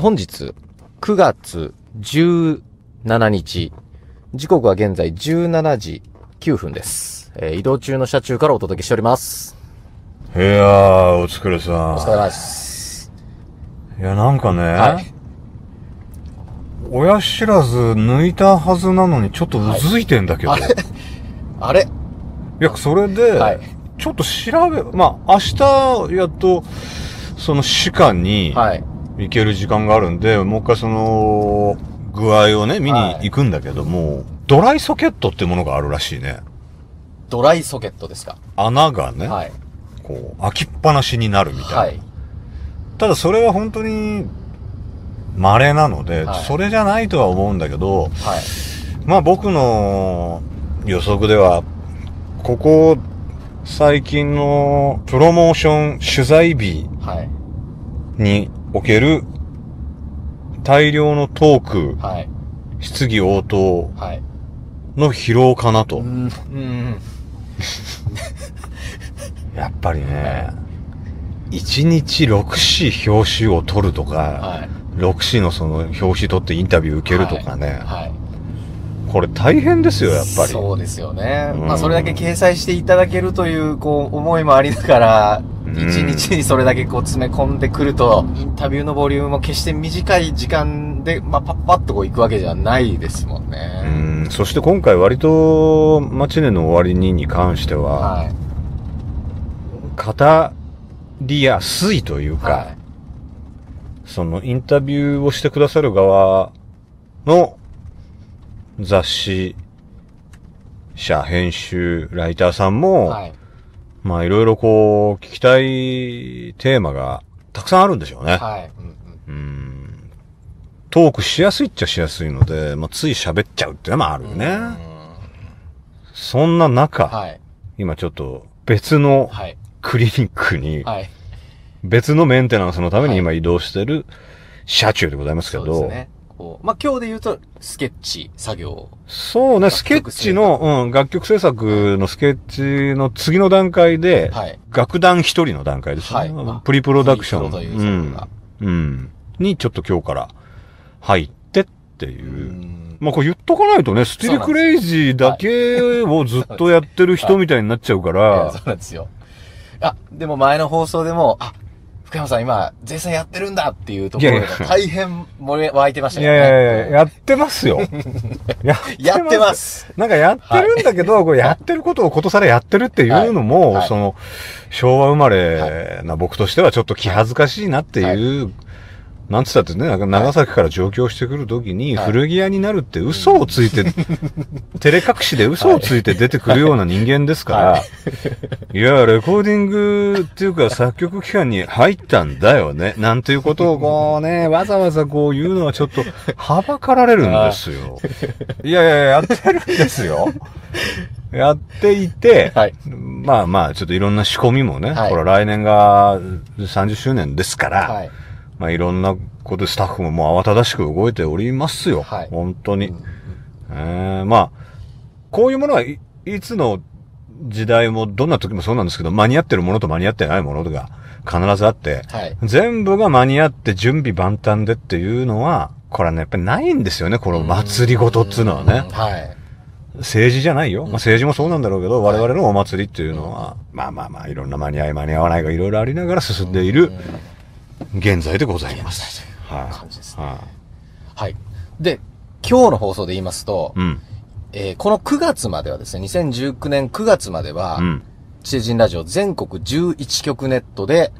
本日9月17日、時刻は現在17時9分です。移動中の車中からお届けしております。いやー、お疲れさん。お疲れ様です。いや、なんかね、はい、親知らず抜いたはずなのにちょっとうずいてんだけど。はい、あれいや、それで、はい、ちょっと調べ、まあ、明日、やっと、その歯科に、行ける時間があるんで、はい、もう一回その、具合をね、見に行くんだけども、はい、ドライソケットってものがあるらしいね。ドライソケットですか？穴がね、はい、こう、開きっぱなしになるみたいな。はい、ただそれは本当に、稀なので、はい、それじゃないとは思うんだけど、はい、まあ僕の予測では、ここ最近のプロモーション取材日における大量のトーク、はい、質疑応答の疲労かなと。はい、やっぱりね、1日6紙表紙を取るとか、はい、6紙のその表紙取ってインタビュー受けるとかね。はいはい、これ大変ですよ、やっぱり。そうですよね。まあ、それだけ掲載していただけるという、こう、思いもありながら、一日にそれだけこう詰め込んでくると、インタビューのボリュームも決して短い時間で、まあ、パッパッとこう行くわけじゃないですもんね。そして今回割と、マチネの終わりに関しては、はい、語りやすいというか、はい、そのインタビューをしてくださる側の、雑誌社、編集、ライターさんも、はい、まあいろいろこう、聞きたいテーマがたくさんあるんでしょうね。はい、うん。トークしやすいっちゃしやすいので、まあつい喋っちゃうっていうのもあるよね。そんな中、はい、今ちょっと別のクリニックに、別のメンテナンスのために今移動してる車中でございますけど、はい、そうですね。まあ、今日で言うと、スケッチ作業。そうね、スケッチの、楽曲制作のスケッチの次の段階で、はい、楽団一人の段階ですね。はい、まあ、プリプロダクション。というにちょっと今日から入ってっていう。まあ、これ言っとかないとね、スティルクレイジーだけをずっとやってる人みたいになっちゃうから。そうなんですよ。あ、でも前の放送でも、あ、福山さん今、絶賛やってるんだっていうところが大変盛り湧いてましたよね。いやいやいや、やってますよ。やってます。なんかやってるんだけど、こうやってることをことさらやってるっていうのも、その、昭和生まれな僕としてはちょっと気恥ずかしいなっていう、なんつったってね、長崎から上京してくるときに、古着屋になるって嘘をついて、照れ隠しで嘘をついて出てくるような人間ですから、いや、レコーディングっていうか作曲期間に入ったんだよね、なんていうことをこうね、わざわざこう言うのはちょっと、はばかられるんですよ。いやいや、やってるんですよ。やっていて、まあまあ、ちょっといろんな仕込みもね、ほら来年が30周年ですから、まあいろんなことでスタッフももう慌ただしく動いておりますよ。はい、本当に。まあ、こういうものはいつの時代もどんな時もそうなんですけど、間に合ってるものと間に合ってないものが必ずあって、はい、全部が間に合って準備万端でっていうのは、これはね、やっぱりないんですよね、この祭りごとっていうのはね。はい、政治じゃないよ。まあ、政治もそうなんだろうけど、我々のお祭りっていうのは、はい、まあまあまあ、いろんな間に合い間に合わないがいろいろありながら進んでいる。現在でございます。はい。で、今日の放送で言いますと、この9月まではですね、2019年9月までは、知恵人ラジオ全国11局ネットで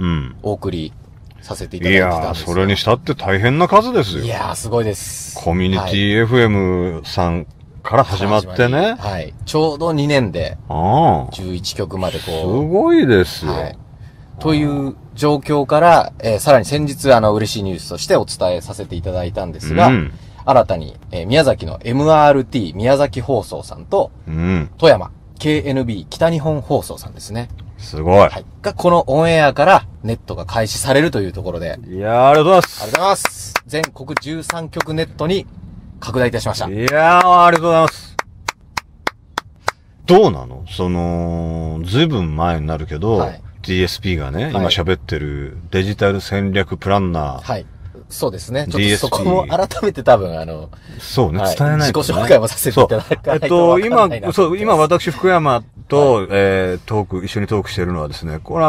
お送りさせていただいてたんですよ。いやー、それにしたって大変な数ですよ。いやー、すごいです。コミュニティ FM さんから始まってね。はい。ちょうど2年で、11局までこう。すごいですよ。という状況から、さらに先日嬉しいニュースとしてお伝えさせていただいたんですが、新たに、宮崎の MRT 宮崎放送さんと、富山 KNB 北日本放送さんですね。すごい、はい。が、このオンエアからネットが開始されるというところで。いやー、ありがとうございます。ありがとうございます。全国13局ネットに拡大いたしました。いやー、ありがとうございます。どうなの？その、ずいぶん前になるけど、DSP がね、今喋ってるデジタル戦略プランナーそうですね。ちょっとそこも改めて多分、そうね、はい、伝えないと、ね。自己紹介もさせていただかないと。今私、福山と、はい、一緒にトークしているのはですね、これ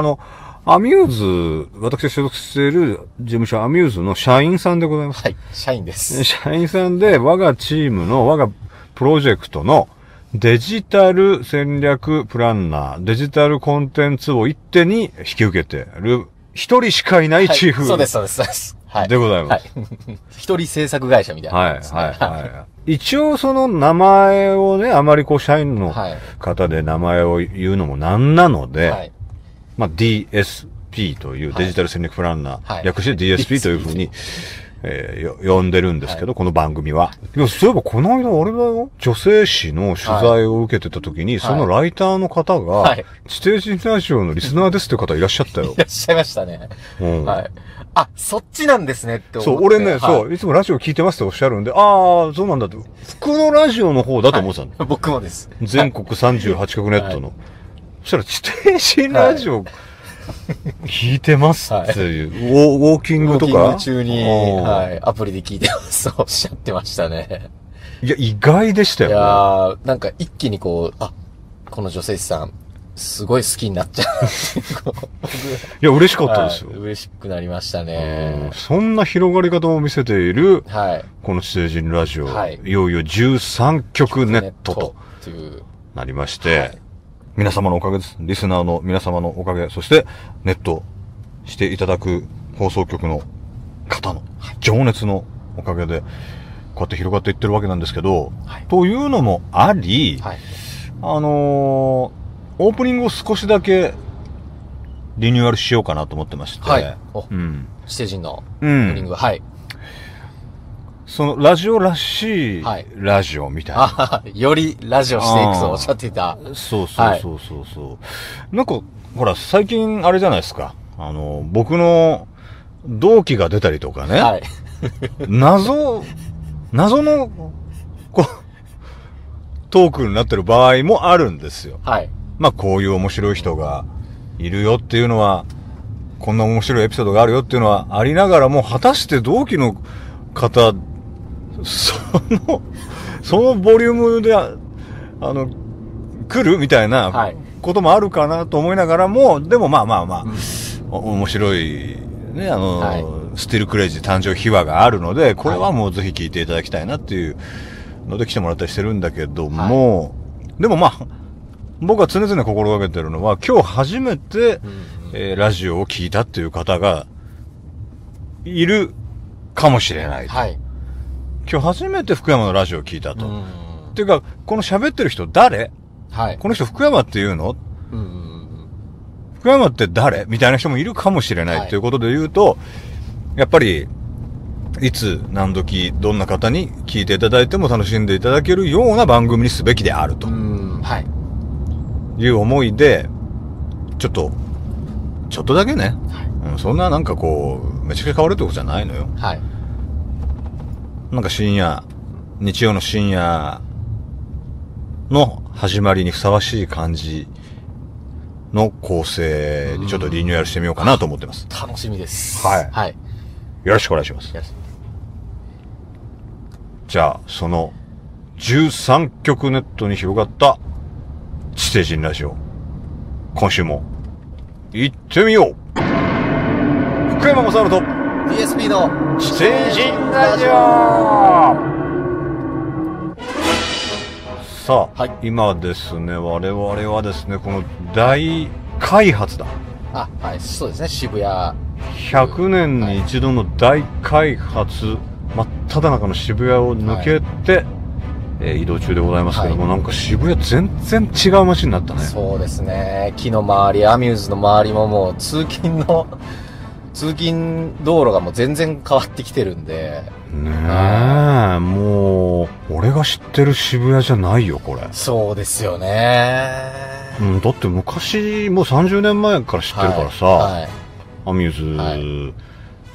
アミューズ、私が所属している事務所アミューズの社員さんでございます。はい、社員です。社員さんで、我がチームの、我がプロジェクトのデジタル戦略プランナー、デジタルコンテンツを一手に引き受けている、一人しかいないチーフ、はい。そうです、そうです、そうです。はい。でございます。はい、一人制作会社みたいな、ね。はい、はい、はい。一応その名前をね、あまりこう社員の方で名前を言うのもなんなので、はい、まあ DSP というデジタル戦略プランナー、はい、略して DSP というふうに、呼んでるんですけど、はい、この番組は。そういえばこの間俺だよ、女性誌の取材を受けてた時に、はい、そのライターの方が、はい、地底人ラジオのリスナーですっていう方いらっしゃったよ。いらっしゃいましたね。うん、はい。あ、そっちなんですねって思って。そう、俺ね、はい、そう、いつもラジオ聞いてますっておっしゃるんで、ああ、そうなんだって。服のラジオの方だと思ってたの、はい。僕もです。全国38局ネットの。はい、そしたら、地底人ラジオ、はい、聞いてますっていう、はい、ウォーキングとか。ウォーキング中に、はい、アプリで聞いてますとおっしゃってましたね。いや、意外でしたよ、ね。いやなんか一気にこう、あ、この女性さん、すごい好きになっちゃう。いや、嬉しかったですよ、はい。嬉しくなりましたね。そんな広がり方を見せている、はい、この地底人ラジオ、はい、いよいよ13局ネットとなりまして、はい、皆様のおかげです。リスナーの皆様のおかげ、そしてネットしていただく放送局の方の情熱のおかげで、こうやって広がっていってるわけなんですけど、はい、というのもあり、はい、オープニングを少しだけリニューアルしようかなと思ってまして、はい、うん、地底人のオープニング、うん、はい。そのラジオらしいラジオみたいな、はい、よりラジオしていくとおっしゃっていた。そうそうそうそうそう、はい、なんかほら最近あれじゃないですか、僕の同期が出たりとかね、はい、謎のこうトークになってる場合もあるんですよ、はい、まあこういう面白い人がいるよっていうのは、こんな面白いエピソードがあるよっていうのはありながらも、果たして同期の方そのボリュームで来るみたいなこともあるかなと思いながらも、はい、でもまあまあまあ、うん、面白いね、はい、スティルクレイジー誕生秘話があるので、これはもうぜひ聞いていただきたいなっていうので来てもらったりしてるんだけども、はい、でもまあ僕は常々心がけてるのは、今日初めて、ラジオを聞いたっていう方がいるかもしれないと。はい、今日初めて福山のラジオを聞いたと。っていうか、この喋ってる人誰？はい、この人福山っていうの？福山って誰？みたいな人もいるかもしれない、はい、ということで言うと、やっぱり、いつ何時どんな方に聞いていただいても楽しんでいただけるような番組にすべきであると。はい、いう思いで、ちょっとだけね。はい、うん、そんななんかこう、めちゃくちゃ変わるってことじゃないのよ。はい。なんか深夜、日曜の深夜の始まりにふさわしい感じの構成にちょっとリニューアルしてみようかなと思ってます。楽しみです。はい。はい。よろしくお願いします。じゃあ、その13局ネットに広がった地底人ラジオ。今週も行ってみよう。福山雅治と DSP の地底人ラジオ。さあ、はい、今ですね、我々はですね、この大開発だ。あ、はい、そうですね、渋谷。100年に一度の大開発、はい、真っただ中の渋谷を抜けて、はい、移動中でございますけども、はい、なんか渋谷全然違う街になったね。そうですね、木の周り、アミューズの周りももう通勤道路がもう全然変わってきてるんで。ねえ、もう、俺が知ってる渋谷じゃないよ、これ。そうですよね。うん、だって昔、もう30年前から知ってるからさ、はいはい、アミューズ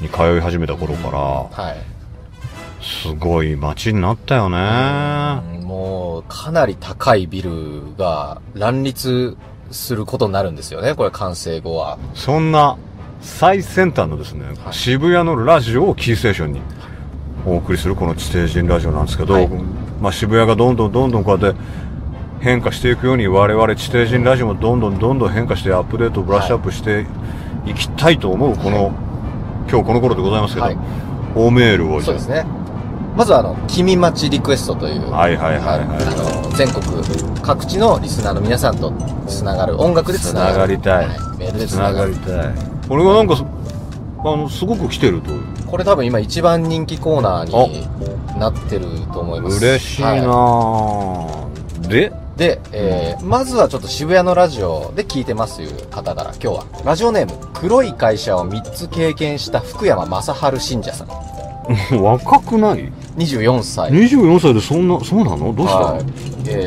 に通い始めた頃から、はい、すごい街になったよね。もう、かなり高いビルが乱立することになるんですよね、これ完成後は。そんな最先端のですね、はい、渋谷のラジオをキーステーションにお送りするこの地底人ラジオなんですけど、はい、まあ渋谷がどんどんこうやって変化していくように我々地底人ラジオもどんどん変化してアップデートブラッシュアップしていきたいと思うこの、はい、今日この頃でございますけど、はい、おメールをそうですね。まずは君待ちリクエストという全国各地のリスナーの皆さんとつながる音楽でつながるつながりたい、はい、メールでつながりたい。これがなんかすごく来てるという。これ多分今一番人気コーナーになってると思います。嬉しいな、はい、で、まずはちょっと渋谷のラジオで聞いてますいう方から今日はラジオネーム黒い会社を3つ経験した福山雅治信者さん。若くない？ 24 歳。24歳でそんな、そうなの？どうしたの？はい、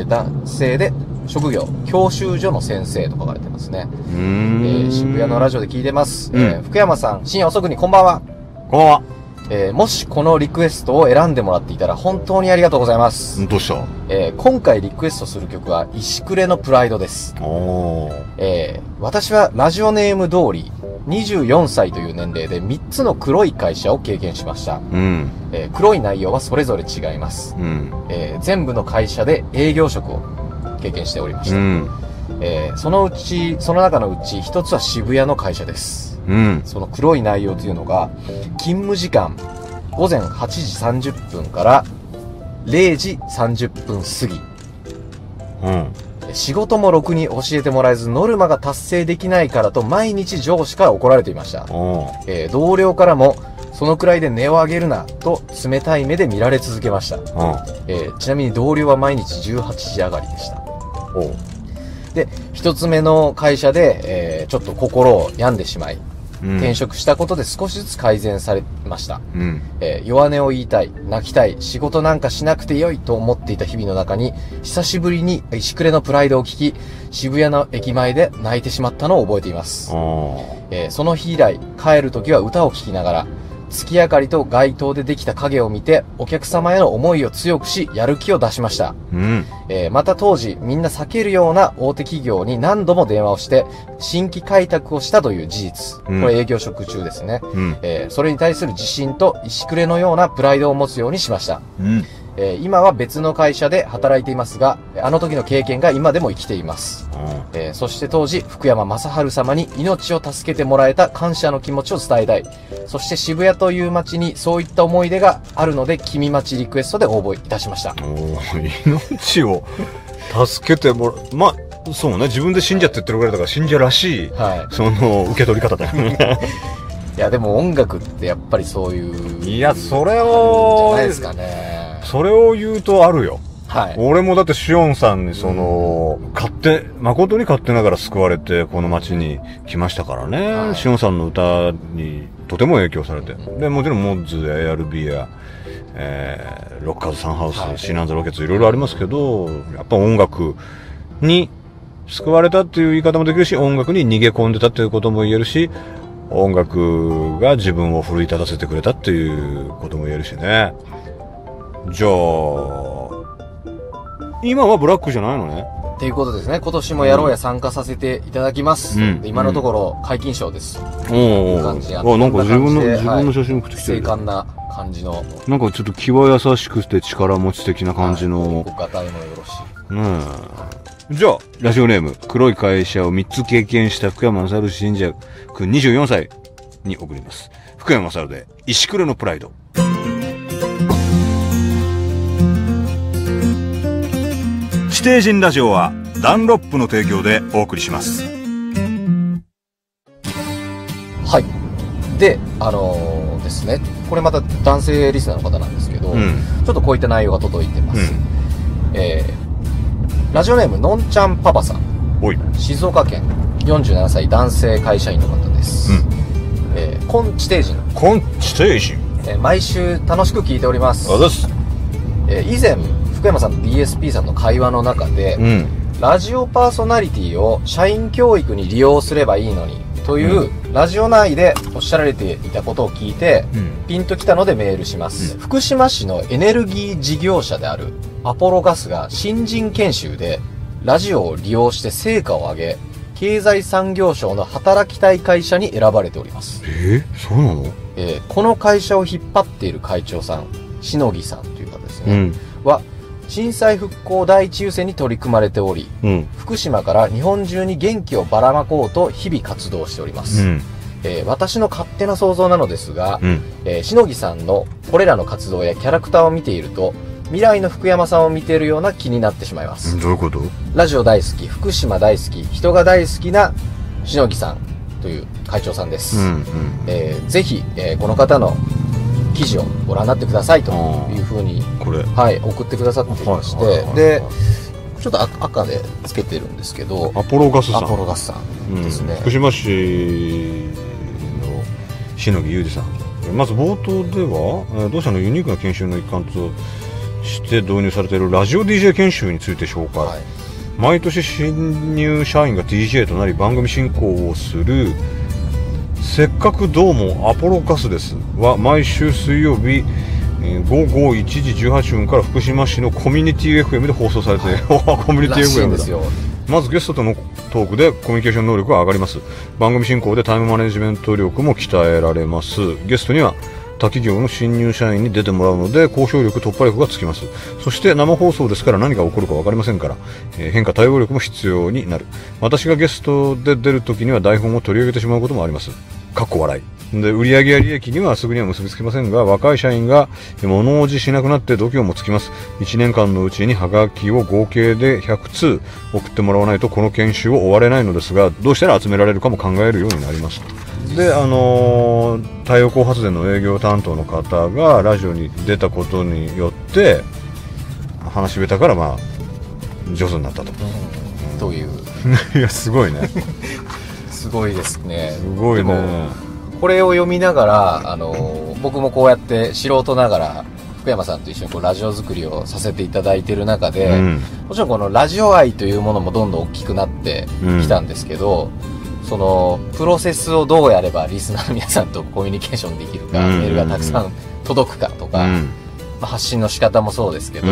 男性で職業教習所の先生と書かれてますね。渋谷のラジオで聞いてます、うん、福山さん深夜遅くにこんばんは。こんばんは。もしこのリクエストを選んでもらっていたら本当にありがとうございます。どうした？今回リクエストする曲は石暮のプライドです。おー、私はラジオネーム通り24歳という年齢で3つの黒い会社を経験しました、うん。黒い内容はそれぞれ違います、うん。全部の会社で営業職を経験しておりました、うん。その中のうち1つは渋谷の会社です、うん。その黒い内容というのが勤務時間午前8時30分から0時30分過ぎ、うん。仕事もろくに教えてもらえずノルマが達成できないからと毎日上司から怒られていました、同僚からもそのくらいで値を上げるなと冷たい目で見られ続けました、ちなみに同僚は毎日18時上がりでした。おで一つ目の会社で、ちょっと心を病んでしまい、うん、転職したことで少しずつ改善されました、うん。弱音を言いたい、泣きたい、仕事なんかしなくてよいと思っていた日々の中に久しぶりに石暮のプライドを聞き渋谷の駅前で泣いてしまったのを覚えています、その日以来帰るときは歌を聴きながら月明かりと街灯でできた影を見てお客様への思いを強くしやる気を出しました、うん。また当時みんな避けるような大手企業に何度も電話をして新規開拓をしたという事実、うん、これ営業職中ですね、うん。それに対する自信と石暮のようなプライドを持つようにしました、うん。今は別の会社で働いていますがあの時の経験が今でも生きています、うん。そして当時福山雅治様に命を助けてもらえた感謝の気持ちを伝えたい。そして渋谷という街にそういった思い出があるので君待ちリクエストで応募いたしました。お命を助けてもらう、まあそうね、自分で信者って言ってるぐらいだから信者らしい、はい、その受け取り方だよね。いやでも音楽ってやっぱりそういう、いやそれをじゃないですかね。それを言うとあるよ。はい、俺もだってシオンさんにその、うん、誠に勝手ながら救われてこの街に来ましたからね、はい、シオンさんの歌にとても影響されて、うん、でもちろんモッズ、ARB や、ロッカーズサンハウス、はい、シーナンズロケッツいろいろありますけど、やっぱ音楽に救われたっていう言い方もできるし、音楽に逃げ込んでたっていうことも言えるし、音楽が自分を奮い立たせてくれたっていうことも言えるしね。じゃあ今はブラックじゃないのねっていうことですね。今年もやろうや参加させていただきます、うん、今のところ解禁賞です、うん、おー、なんか自分の写真送ってきてる、はい、精悍な感じのなんかちょっと気は優しくて力持ち的な感じの、はい、ガタイもよろしい、うん。じゃあラジオネーム黒い会社を3つ経験した福山雅治信者君24歳に送ります。福山雅治で石暮のプライド。地底人ラジオはダンロップの提供でお送りします。はい。でですね、これまた男性リスナーの方なんですけど、うん、ちょっとこういった内容が届いてます、うん。ラジオネームのんちゃんパパさん、おい静岡県47歳男性会社員の方です、うん。地底人、毎週楽しく聞いております。あざす。以前福山さんと DSP さんの会話の中で、うん、ラジオパーソナリティを社員教育に利用すればいいのにという、うん、ラジオ内でおっしゃられていたことを聞いて、うん、ピンときたのでメールします、うん。福島市のエネルギー事業者であるアポロガスが新人研修でラジオを利用して成果を上げ経済産業省の働きたい会社に選ばれております。そうなの？この会社を引っ張っている会長さん、篠木さんという方ですね、は震災復興第一優先に取り組まれており、福島から日本中に元気をばらまこうと日々活動しております、私の勝手な想像なのですが、篠木さんのこれらの活動やキャラクターを見ていると未来の福山さんを見ているような気になってしまいます。どういうこと？ラジオ大好き、福島大好き、人が大好きな篠木さんという会長さんです。ぜひ、この方の記事をご覧になってくださいというふうに送ってくださっていまして、でちょっと赤でつけてるんですけど、アポロガスさん、アポロガスさんですね、福島市の篠木裕二さん。まず冒頭では同社のユニークな研修の一環として導入されているラジオ DJ 研修について紹介、毎年新入社員が DJ となり番組進行をするせっかくどうもアポロガスですは毎週水曜日午後1時18分から福島市のコミュニティ FM で放送されて、コミュニティ FM ですよ。まずゲストとのトークでコミュニケーション能力が上がります。番組進行でタイムマネジメント力も鍛えられます。ゲストには他企業の新入社員に出てもらうので交渉力、突破力がつきます。そして生放送ですから何が起こるか分かりませんから、変化対応力も必要になる。私がゲストで出るときには台本を取り上げてしまうこともあります。かっこ笑いで、売上や利益にはすぐには結びつきませんが、若い社員が物おじしなくなって度胸もつきます。1年間のうちにハガキを合計で100通送ってもらわないとこの研修を終われないのですが、どうしたら集められるかも考えるようになります。で、太陽光発電の営業担当の方がラジオに出たことによって話し下手からまあ上手になったと、といういやすごいねすごいですね。すごいね。でもこれを読みながら、僕もこうやって素人ながら福山さんと一緒にこうラジオ作りをさせていただいている中で、もちろんこのラジオ愛というものもどんどん大きくなってきたんですけど、そのプロセスをどうやればリスナーの皆さんとコミュニケーションできるか、メールがたくさん届くかとか、発信の仕方もそうですけど、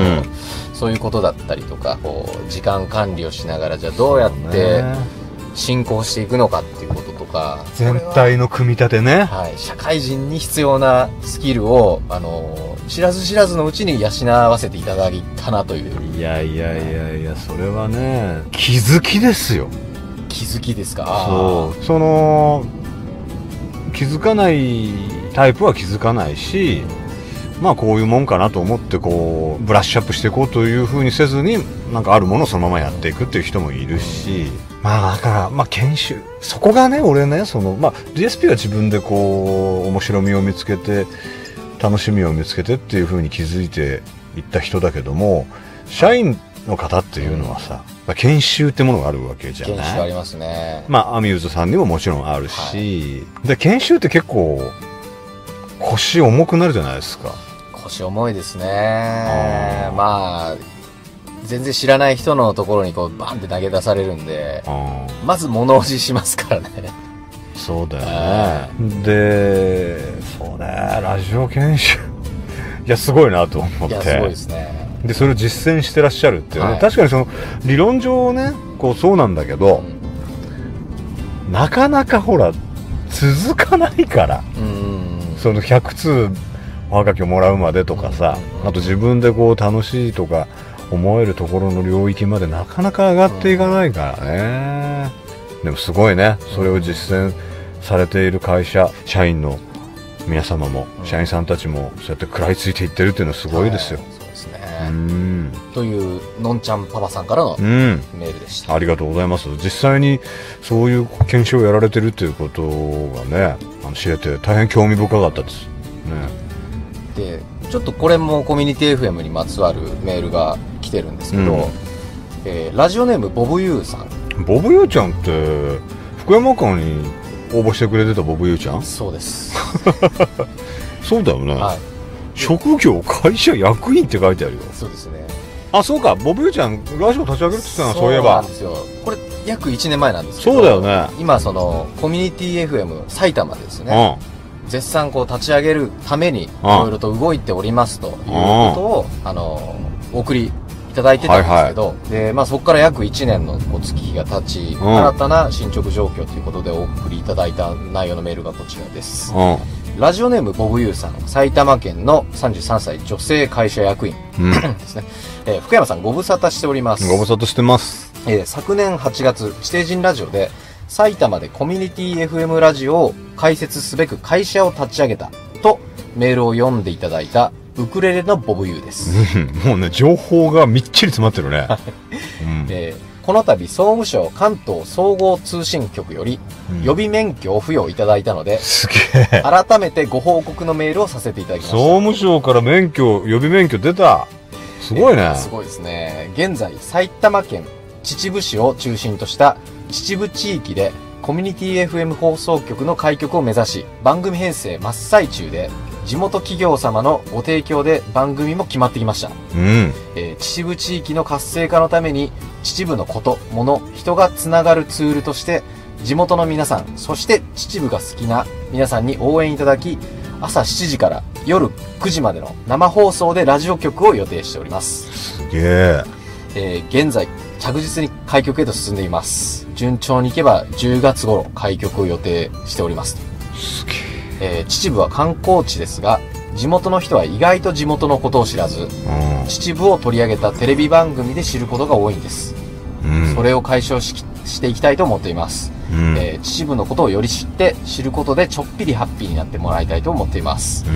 そういうことだったりとか、こう時間管理をしながらじゃあどうやって進行していくのかっていうこととか、全体の組み立てね、社会人に必要なスキルを知らず知らずのうちに養わせていただいたなという。いやいやいやいや、それはね気づきですよ。気づきですか。そう、その気づかないタイプは気づかないし、まあこういうもんかなと思ってこうブラッシュアップしていこうというふうにせずに、なんかあるものをそのままやっていくっていう人もいるし、まあだから、まあ研修、そこがね、俺ね、そのまあ DSP は自分でこう面白みを見つけて楽しみを見つけてっていうふうに気づいていった人だけども、社員の方っていうのはさ、研修ってものがあるわけじゃない。研修ありますね。まあアミューズさんにももちろんあるし、で研修って結構腰重くなるじゃないですか。腰重いですね。まあ全然知らない人のところにこうバンって投げ出されるんで、まず物おじしますからね。そうだよね。で、そうね、ラジオ研修いやすごいなと思って。いやすごいですね。でそれを実践してらっしゃるっていうね、確かにその理論上ねこうそうなんだけど、なかなかほら続かないから、その100通おはがきをもらうまでとかさ、あと自分でこう楽しいとか思えるところの領域までなかなか上がっていかないからね。でもすごいね、それを実践されている会社、社員の皆様も社員さんたちもそうやって食らいついていってるっていうのはすごいですよ。というのんちゃんパパさんからのメールでした、ありがとうございます。実際にそういう研修をやられてるということがね知れて大変興味深かったです、でちょっとこれもコミュニティ FM にまつわるメールが来てるんですけど、ラジオネームボブユーさん。ボブユーちゃんって福山間に応募してくれてたボブユーちゃん。そうですそうだよね、職業、会社、役員って書いてあるよ。そうですね。あ、そうか、ボブユーちゃんラジオ立ち上げるって言ってたの。そういえばそうなんですよ。これ約1年前なんですけど。そうだよね。今そのコミュニティ FM 埼玉ですね、絶賛こう立ち上げるためにいろいろと動いておりますということをお送りいただいてたんですけど、で、まあ、そこから約1年の月日が経ち、新たな進捗状況ということでお送りいただいた内容のメールがこちらです。ラジオネームボブユーさん、埼玉県の33歳女性会社役員ですね。福山さん、ご無沙汰しております。ご無沙汰してます。昨年8月、指定人ラジオで埼玉でコミュニティ FM ラジオを開設すべく会社を立ち上げたとメールを読んでいただいたウクレレのボブユーです。もうね、情報がみっちり詰まってるね。この度、総務省関東総合通信局より予備免許を付与いただいたので、改めてご報告のメールをさせていただきました。総務省から免許、予備免許出た。すごいね。すごいですね。現在、埼玉県秩父市を中心とした秩父地域でコミュニティ FM 放送局の開局を目指し、番組編成真っ最中で、地元企業様のご提供で番組も決まってきました。秩父地域の活性化のために、秩父のこと、物、人がつながるツールとして、地元の皆さん、そして秩父が好きな皆さんに応援いただき、朝7時から夜9時までの生放送でラジオ局を予定しております。すげえ。現在、着実に開局へと進んでいます。順調にいけば10月頃開局を予定しております。すげえ。秩父は観光地ですが、地元の人は意外と地元のことを知らず、秩父を取り上げたテレビ番組で知ることが多いんです。それを解消していきたいと思っています。秩父のことをより知って、知ることでちょっぴりハッピーになってもらいたいと思っています。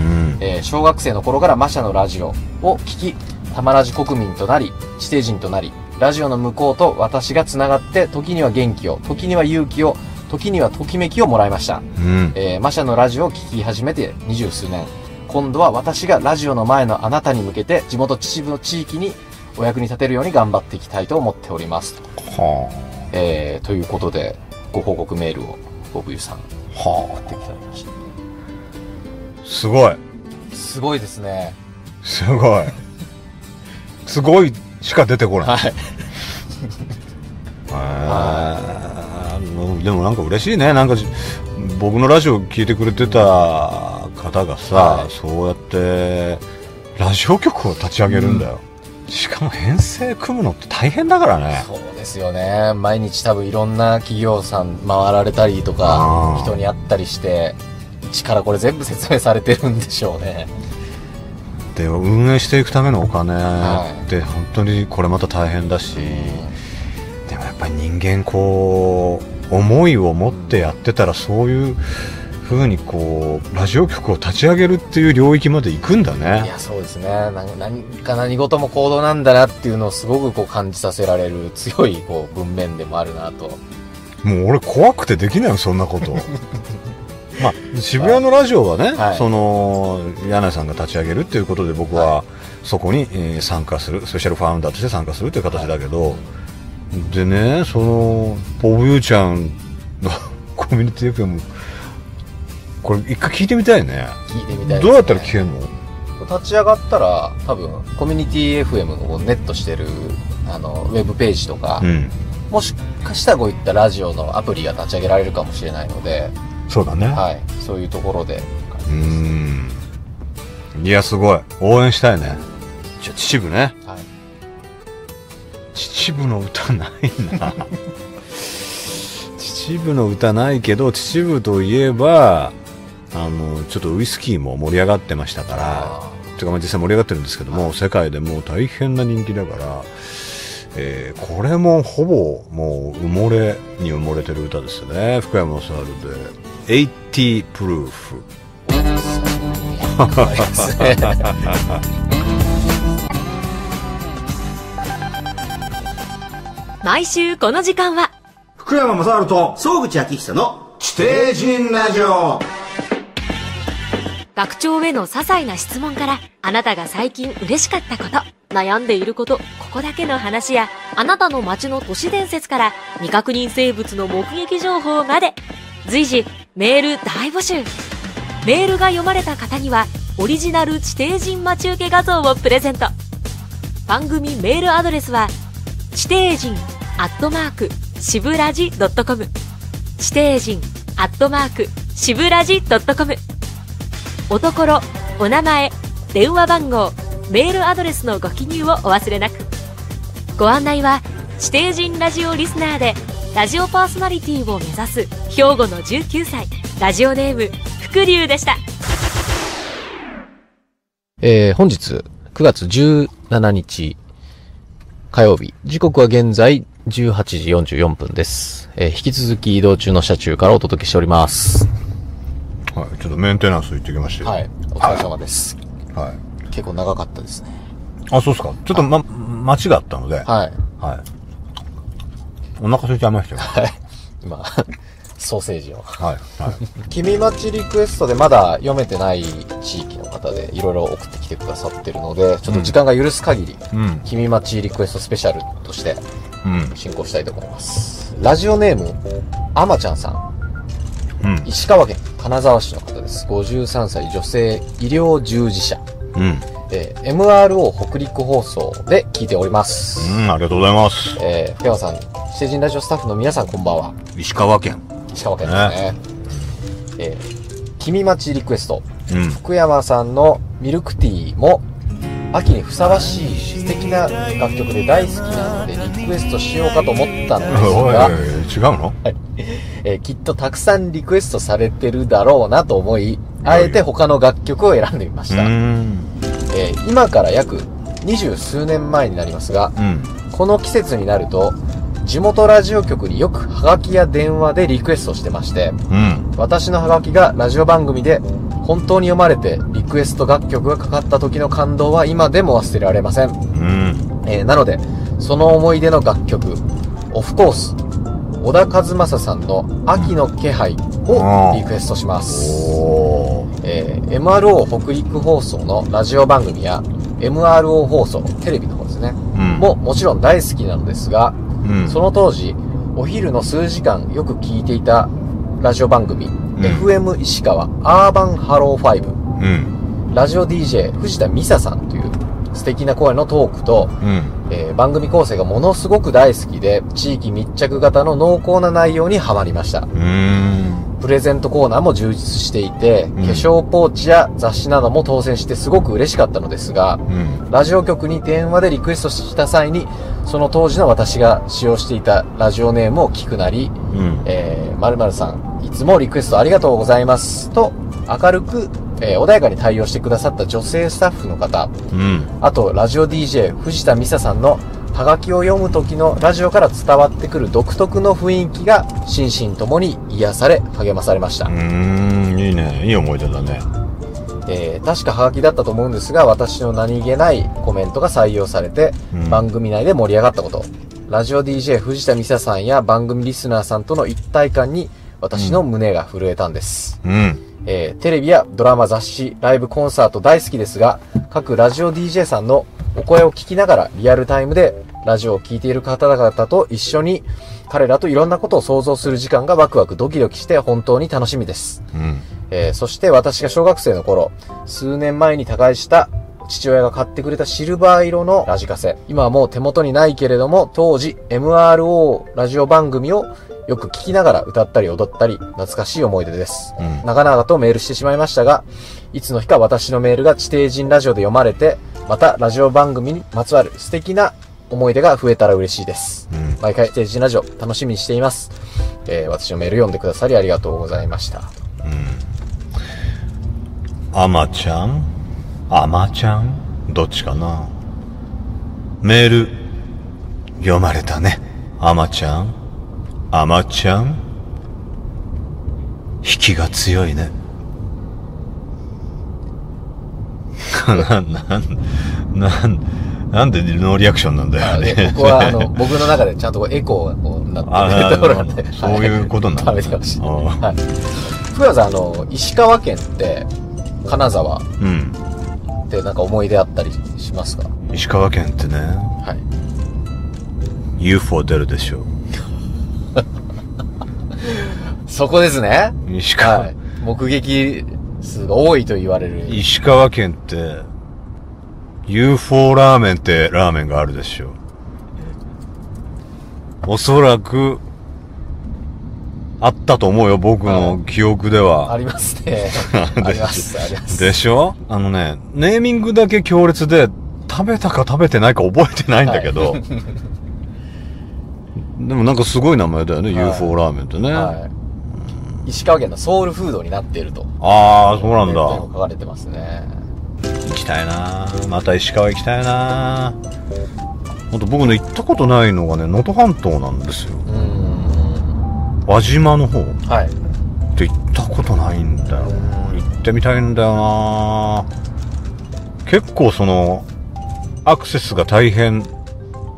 小学生の頃からマシャのラジオを聞き、玉ラジ国民となり、指定人となり、ラジオの向こうと私がつながって、時には元気を、時には勇気を、時にはときめきをもらいました。マシャのラジオを聞き始めて20数年。今度は私がラジオの前のあなたに向けて地元秩父の地域にお役に立てるように頑張っていきたいと思っております。ということで、ご報告メールをボブユーさん送っていただきました。すごい。すごいですね。すごい。すごいしか出てこない。でもなんか嬉しいね。なんか僕のラジオ聞いてくれてた方がさ、そうやってラジオ局を立ち上げるんだよ。しかも編成組むのって大変だからね。そうですよね。毎日多分いろんな企業さん回られたりとか、人に会ったりして、一からこれ全部説明されてるんでしょうね。で、運営していくためのお金って本当にこれまた大変だし、でもやっぱり人間こう、思いを持ってやってたら、そういうふうにこうラジオ局を立ち上げるっていう領域まで行くんだね。いや、そうですね。何事も行動なんだなっていうのをすごくこう感じさせられる強いこう文面でもあるなと。もう俺怖くてできないよ、そんなこと。まあ渋谷のラジオはね、その柳井さんが立ち上げるっていうことで、僕はそこに参加する、スペシャルファウンダーとして参加するという形だけど。でね、そのボブユーちゃんのコミュニティ FM、 これ一回聞いてみたいね。聞いてみたい、ね。どうやったら聞けるの？立ち上がったら多分コミュニティ FM をネットしてるウェブページとか、もしかしたらこういったラジオのアプリが立ち上げられるかもしれないので、そうだね。はい、そういうところで。いや、すごい。応援したいね。じゃあ秩父ね。秩父の歌ないな。秩父の歌ないけど、秩父といえばちょっとウイスキーも盛り上がってましたから、てかまあ実際盛り上がってるんですけども、世界でもう大変な人気だから、これもほぼもう埋もれに埋もれてる歌ですね。福山雅治で80プルーフ。毎週この時間は福山雅治と総口昭久の地底人ラジオ。学長への些細な質問から、あなたが最近嬉しかったこと、悩んでいること、ここだけの話や、あなたの街の都市伝説から未確認生物の目撃情報まで、随時メール大募集。メールが読まれた方にはオリジナル地底人待ち受け画像をプレゼント。番組メールアドレスは地底人@渋ラジ.com、地底人@渋ラジ.com。おところ、お名前、電話番号、メールアドレスのご記入をお忘れなく。ご案内は地底人ラジオリスナーでラジオパーソナリティを目指す兵庫の19歳ラジオネーム福龍でした。本日9月17日火曜日、時刻は現在18時44分です。引き続き移動中の車中からお届けしております。はい、ちょっとメンテナンス行ってきまして。はい、お疲れ様です。はい。結構長かったですね。あ、そうっすか。ちょっと待ちがあったので。はい。はい。お腹空いちゃいましたよ。はい。今、ソーセージを。はい。はい。君待ちリクエストでまだ読めてない地域の方でいろいろ送ってきてくださってるので、ちょっと時間が許す限り、君待ちリクエストスペシャルとして、進行したいと思います。ラジオネーム、あまちゃんさん。石川県金沢市の方です。53歳女性医療従事者。MRO 北陸放送で聞いております。ありがとうございます。福山さん、地底人ラジオスタッフの皆さんこんばんは。石川県ですね。君待ちリクエスト。福山さんのミルクティーも、秋にふさわしい素敵な楽曲で大好きなのでリクエストしようかと思ったんですが、違うの？きっとたくさんリクエストされてるだろうなと思い、あえて他の楽曲を選んでみました。今から約20数年前になりますが、この季節になると地元ラジオ局によくハガキや電話でリクエストしてまして、私のハガキがラジオ番組で本当に読まれてリクエスト楽曲がかかった時の感動は今でも忘れられません。なのでその思い出の楽曲、オフコース小田和正さんの秋の気配をリクエストします。MRO 北陸放送のラジオ番組や MRO 放送テレビの方ですね、ももちろん大好きなのですが、その当時お昼の数時間よく聞いていたラジオ番組、FM 石川アーバンハロー5、ラジオ DJ 藤田美沙さんという素敵な声のトークと、番組構成がものすごく大好きで地域密着型の濃厚な内容にはまりました。プレゼントコーナーも充実していて、化粧ポーチや雑誌なども当選してすごく嬉しかったのですが、ラジオ局に電話でリクエストした際にその当時の私が使用していたラジオネームを聞くなり、〇〇さんいつもリクエストありがとうございますと明るく、穏やかに対応してくださった女性スタッフの方、あとラジオ DJ 藤田美沙さんのハガキを読む時のラジオから伝わってくる独特の雰囲気が心身ともに癒され励まされました。いいね、いい思い出だね。確かハガキだったと思うんですが、私の何気ないコメントが採用されて、番組内で盛り上がったこと、ラジオ DJ 藤田美沙さんや番組リスナーさんとの一体感に私の胸が震えたんです。テレビやドラマ、雑誌、ライブ、コンサート大好きですが、各ラジオ DJ さんのお声を聞きながらリアルタイムでラジオを聴いている方々と一緒に彼らといろんなことを想像する時間がワクワクドキドキして本当に楽しみです。そして私が小学生の頃、数年前に他界した父親が買ってくれたシルバー色のラジカセ。今はもう手元にないけれども、当時 MRO ラジオ番組をよく聞きながら歌ったり踊ったり懐かしい思い出です。長々とメールしてしまいましたが、いつの日か私のメールが地底人ラジオで読まれて、またラジオ番組にまつわる素敵な思い出が増えたら嬉しいです。毎回地底人ラジオ楽しみにしています。私のメール読んでくださりありがとうございました。あまちゃんどっちかな。メール読まれたね。あまちゃん引きが強いね。なんでノーリアクションなんだよね。ここは僕の中でちゃんとエコーがなってるところなんで、そういうことなんだ。食べてほしい。福山さん、石川県って金沢ってなんか思い出あったりしますか？石川県ってね、UFO 出るでしょ。そこですね。目撃数が多いと言われる石川県って UFO ラーメンってラーメンがあるでしょ。おそらくあったと思うよ、僕の記憶では。ありますね。あります。でしょ？ネーミングだけ強烈で食べたか食べてないか覚えてないんだけど、はい、でもなんかすごい名前だよね、はい、UFO ラーメンってね、はい、石川県のソウルフードになっていると。ああそうなんだ。書かれてますね。行きたいな、また石川行きたいな。あと僕ね行ったことないのがね能登半島なんですよ。輪島の方、はい、って行ったことないんだよ。行ってみたいんだよな。結構そのアクセスが大変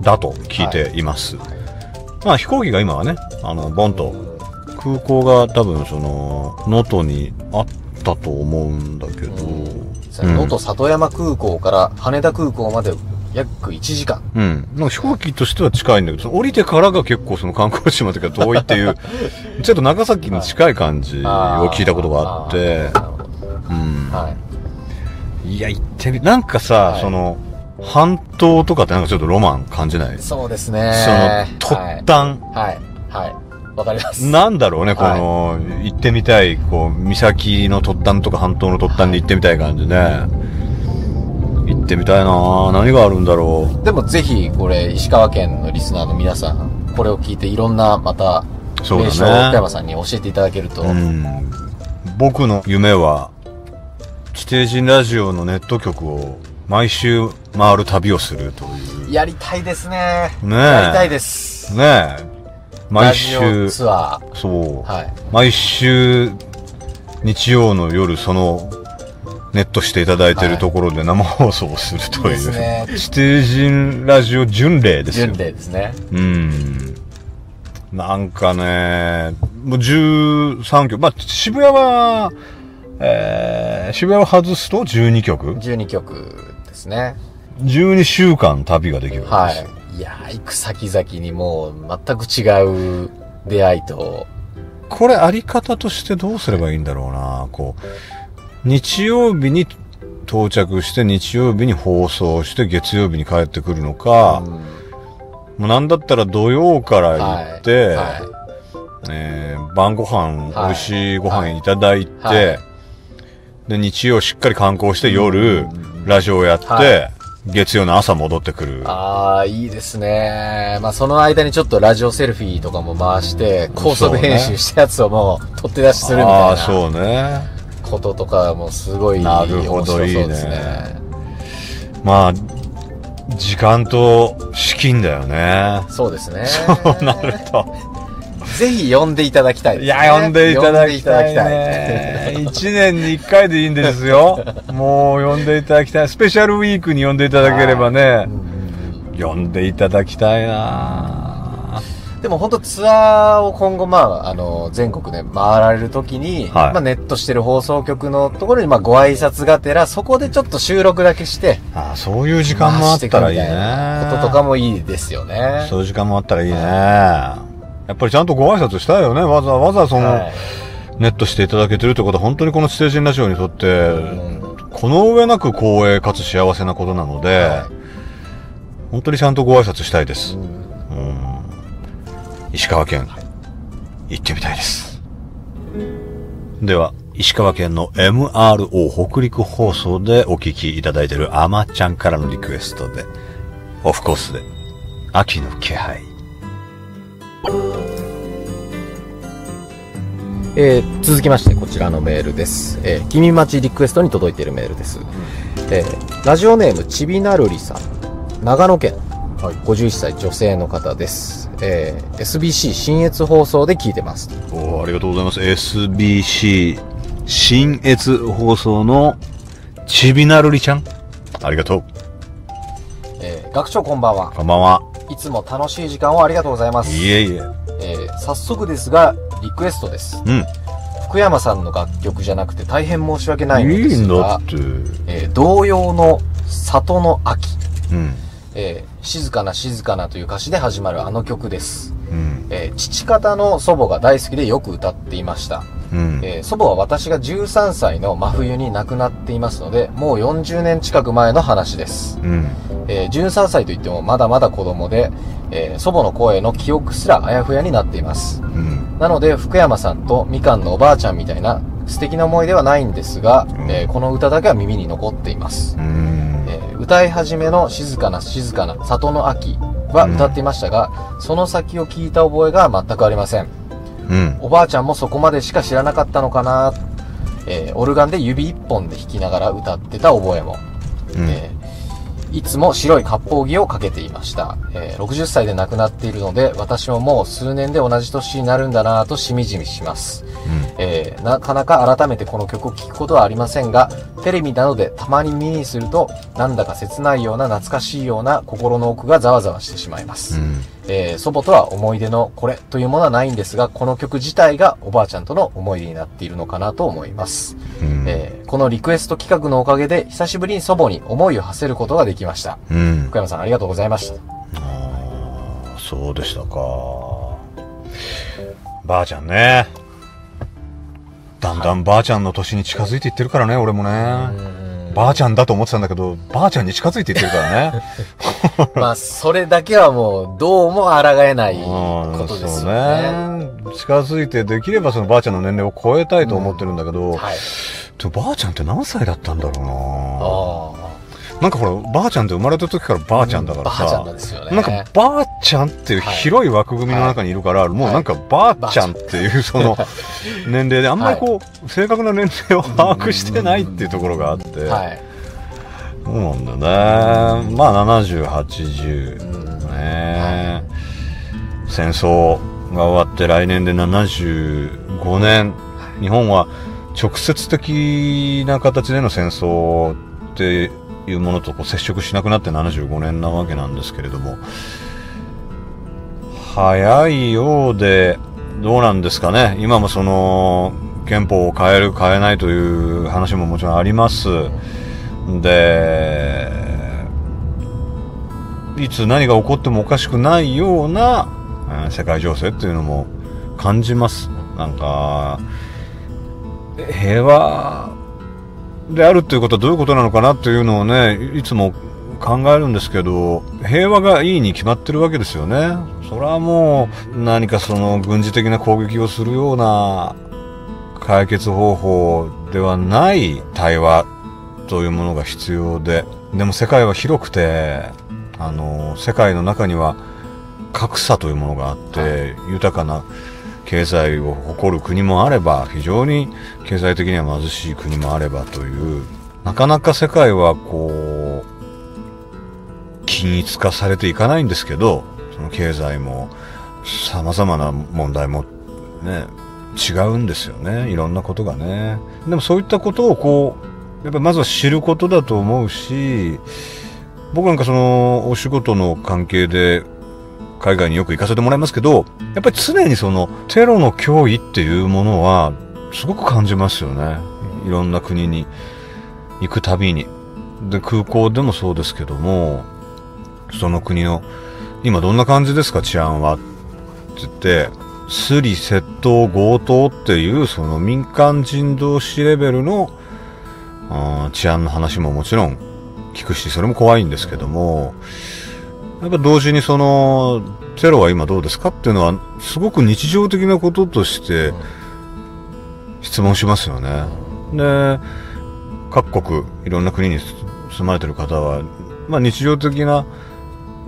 だと聞いています、はい、まあ飛行機が今はねボンと空港が多分その能登にあったと思うんだけど、能登里山空港から羽田空港まで約1時間、うん、なんか飛行機としては近いんだけど降りてからが結構その観光地までが遠いっていうちょっと長崎に近い感じを聞いたことがあって、いや行ってみなんかさ、はい、その半島とかってなんかちょっとロマン感じない？そうですね、その突端、はいはいはい、わかります。なんだろうね、この、はい、行ってみたい、こう、岬の突端とか半島の突端に行ってみたい感じね。はい、行ってみたいな、何があるんだろう。でもぜひ、これ、石川県のリスナーの皆さん、これを聞いていろんな、また、名所を岡山さんに教えていただけると。うん、僕の夢は、地底人ラジオのネット局を毎週回る旅をするという。やりたいですね。ねえ。やりたいです。ねえ。毎週ツアー、そう、はい、毎週日曜の夜そのネットしていただいているところで生放送をするという、はい、地底人ラジオ巡礼ですよ。巡礼ですね。うん。なんかね、もう13曲、まあ渋谷は、渋谷を外すと12曲。12曲ですね。12週間旅ができるんです。はい。いやー、行く先々にもう全く違う出会いと。これあり方としてどうすればいいんだろうな。こう日曜日に到着して日曜日に放送して月曜日に帰ってくるのか、うん、もうなんだったら土曜から行って、はいはい、晩ご飯、はい、美味しいご飯いただいて、はいはい、で日曜しっかり観光して夜、うん、ラジオやって、はい、月曜の朝戻ってくる。ああ、いいですね。まあ、その間にちょっとラジオセルフィーとかも回して、高速編集したやつをもう取って出しするみたいな。ああ、そうね。こととかもすごい面白そうですね。なるほど、いいね。まあ、時間と資金だよね。そうですね。そうなると。ぜひ呼んでいただきたいです、ね。いや、呼んでいただきたいね。1年に1回でいいんですよ。もう呼んでいただきたい。スペシャルウィークに呼んでいただければね。呼んでいただきたいな。でも本当ツアーを今後、まあ、全国で回られるときに、はい、まあネットしてる放送局のところに、まあご挨拶がてら、そこでちょっと収録だけして。ああ、そういう時間もあったらいいね。こととかもいいですよね。そういう時間もあったらいいね。やっぱりちゃんとご挨拶したいよね。わざわざその、はい、ネットしていただけてるってことは本当にこの地底人ラジオにとって、うん、この上なく光栄かつ幸せなことなので、はい、本当にちゃんとご挨拶したいです。うん、石川県、行ってみたいです。では、石川県の MRO 北陸放送でお聞きいただいているあまちゃんからのリクエストで、オフコースで、秋の気配。続きましてこちらのメールです、君町リクエストに届いているメールです、ラジオネームちびなるりさん、長野県、はい、51歳女性の方です、SBC 信越放送で聞いてます。お、ありがとうございます。 SBC 信越放送のちびなるりちゃん、ありがとう。学長こんばんは。こんばんは。いつも楽しい時間をありがとうございます。いえいえ。早速ですがリクエストです、うん、福山さんの楽曲じゃなくて大変申し訳ないのですが、童謡の「里の秋」、うん静かな静かな」という歌詞で始まるあの曲です、うん父方の祖母が大好きでよく歌っていました、うん祖母は私が13歳の真冬に亡くなっていますので、もう40年近く前の話です、うん13歳といってもまだまだ子供で、祖母の声の記憶すらあやふやになっています、うん、なので福山さんとみかんのおばあちゃんみたいな素敵な思い出はないんですが、うんこの歌だけは耳に残っています、うん歌い始めの静かな静かな里の秋は歌っていましたが、うん、その先を聞いた覚えが全くありません、うん、おばあちゃんもそこまでしか知らなかったのかな、オルガンで指一本で弾きながら歌ってた覚えも、うん、いつも白い割烹着をかけていました、60歳で亡くなっているので私ももう数年で同じ年になるんだなぁとしみじみします、うん、なかなか改めてこの曲を聴くことはありませんが、テレビなどでたまに見にするとなんだか切ないような懐かしいような心の奥がざわざわしてしまいます、うん、祖母とは思い出のこれというものはないんですが、この曲自体がおばあちゃんとの思い出になっているのかなと思います、うん、このリクエスト企画のおかげで久しぶりに祖母に思いを馳せることができました、うん、福山さんありがとうございました。あ、そうでしたか。ばあちゃんね、だんだんばあちゃんの年に近づいていってるからね、俺もね、ばあちゃんだと思ってたんだけど、ばあちゃんに近づいていってるからね。まあ、それだけはもう、どうも抗えないことですよね。そうね。近づいて、できればそのばあちゃんの年齢を超えたいと思ってるんだけど、うん、はい、でもばあちゃんって何歳だったんだろうな。あ、なんかほら、ばあちゃんって生まれた時からばあちゃんだからさ、うん、ばあちゃんなんですよね。なんかばあちゃんっていう広い枠組みの中にいるから、はいはい、もうなんかばあちゃんっていうその年齢であんまりこう、はい、正確な年齢を把握してないっていうところがあって、はい、そうなんだね。まあ70、80ね、はい、戦争が終わって来年で75年、はい、日本は直接的な形での戦争っていうものとこう接触しなくなって75年なわけなんですけれども、早いようでどうなんですかね。今もその憲法を変える変えないという話ももちろんありますで、いつ何が起こってもおかしくないような世界情勢っていうのも感じます。なんか平和であるということはどういうことなのかなというのをね、いつも考えるんですけど、平和がいいに決まってるわけですよね。それはもう何かその軍事的な攻撃をするような解決方法ではない対話というものが必要で、でも世界は広くて、世界の中には格差というものがあって、豊かな経済を誇る国もあれば、非常に経済的には貧しい国もあればという、なかなか世界はこう、均一化されていかないんですけど、その経済も様々な問題もね、違うんですよね。いろんなことがね。でもそういったことをこう、やっぱまずは知ることだと思うし、僕なんかそのお仕事の関係で、海外によく行かせてもらいますけど、やっぱり常にそのテロの脅威っていうものはすごく感じますよね。いろんな国に行くたびに。で、空港でもそうですけども、その国の今どんな感じですか治安はって言って、スリ、窃盗、強盗っていうその民間人同士レベルの治安の話ももちろん聞くし、それも怖いんですけども、やっぱ同時にそのテロは今どうですかっていうのはすごく日常的なこととして質問しますよね。で、各国いろんな国に住まれてる方は、まあ、日常的な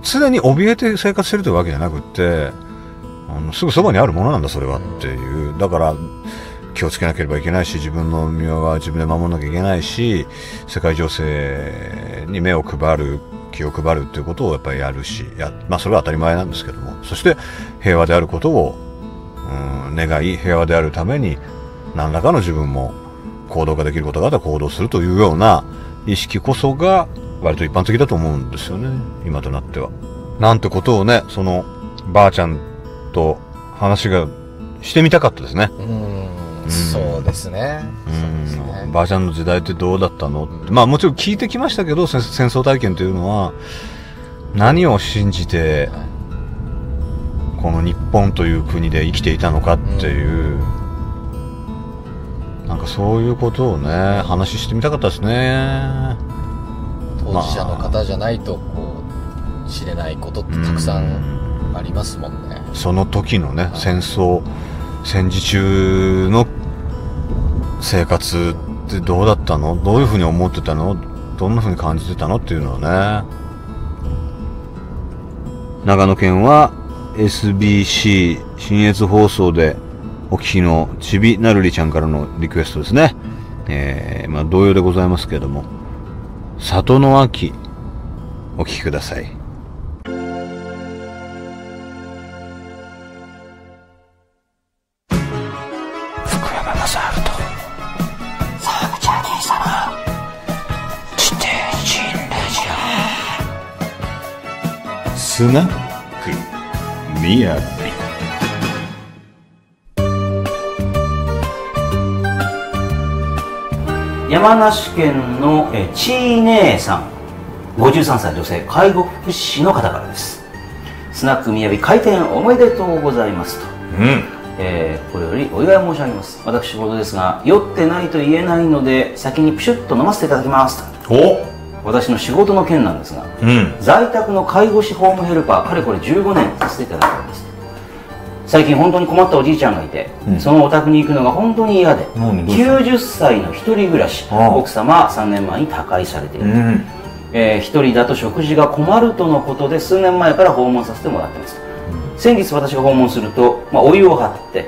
常に怯えて生活してるというわけじゃなくて、すぐそばにあるものなんだそれはっていう、だから気をつけなければいけないし、自分の身は自分で守らなきゃいけないし、世界情勢に目を配る、気を配るということをやっぱりやるし、まあそれは当たり前なんですけども、そして平和であることを、願い、平和であるために何らかの自分も行動ができることがあったら行動するというような意識こそが割と一般的だと思うんですよね、今となっては。なんてことをね、そのばあちゃんと話がしてみたかったですね。そうですね。ばあちゃんの時代ってどうだったの、うん、まあもちろん聞いてきましたけど、戦争体験というのは何を信じてこの日本という国で生きていたのかっていう、うん、なんかそういうことをね話してみたかったですね。当事者の方じゃないとこう知れないことってたくさんありますもんね、うん、その時のね、はい、戦時中の生活ってどうだったの、どういうふうに思ってたの、どんな風に感じてたのっていうのはね。長野県は SBC 信越放送でお聞きのちびなるりちゃんからのリクエストですね。まあ同様でございますけれども、里の秋お聞きください。スナックみやび。山梨県のちーねーさん、53歳女性、介護福祉士の方からです。スナックみやび開店おめでとうございますと、これよりお祝い申し上げます。私事ですが酔ってないと言えないので先にプシュッと飲ませていただきますと。お、私の仕事の件なんですが、在宅の介護士ホームヘルパーかれこれ15年させていただいております。最近本当に困ったおじいちゃんがいて、そのお宅に行くのが本当に嫌で、90歳の一人暮らし、奥様3年前に他界されている、一人だと食事が困るとのことで数年前から訪問させてもらってます。先日私が訪問すると、お湯を張って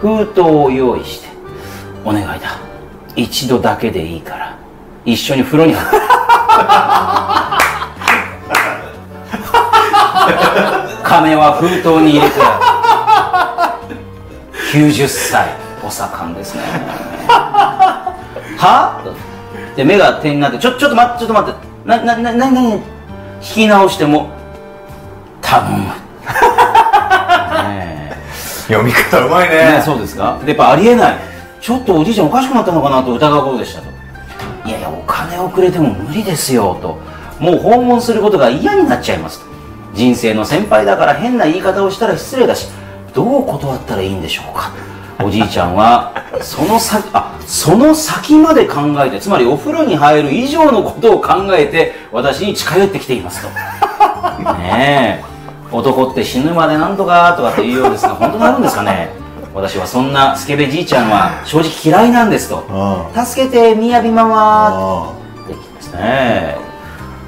封筒を用意して「お願いだ、一度だけでいいから一緒に風呂に入って」金は封筒に入れてある。90歳お盛んですね。はぁで目が点になって、ちょっと待ってなに引き直しても頼む。読み方うまいね。そうですか。でやっぱありえない、ちょっとおじいちゃんおかしくなったのかなと疑うことでしたと。いやいや、お金をくれても無理ですよと、もう訪問することが嫌になっちゃいますと。人生の先輩だから変な言い方をしたら失礼だし、どう断ったらいいんでしょうか。おじいちゃんはその先まで考えて、つまりお風呂に入る以上のことを考えて私に近寄ってきていますと。ねえ、男って死ぬまでなんとかとかって言うようですが、本当にあるんですかね。私はそんなスケベじいちゃんは正直嫌いなんですと。助けてみやびママってきますね。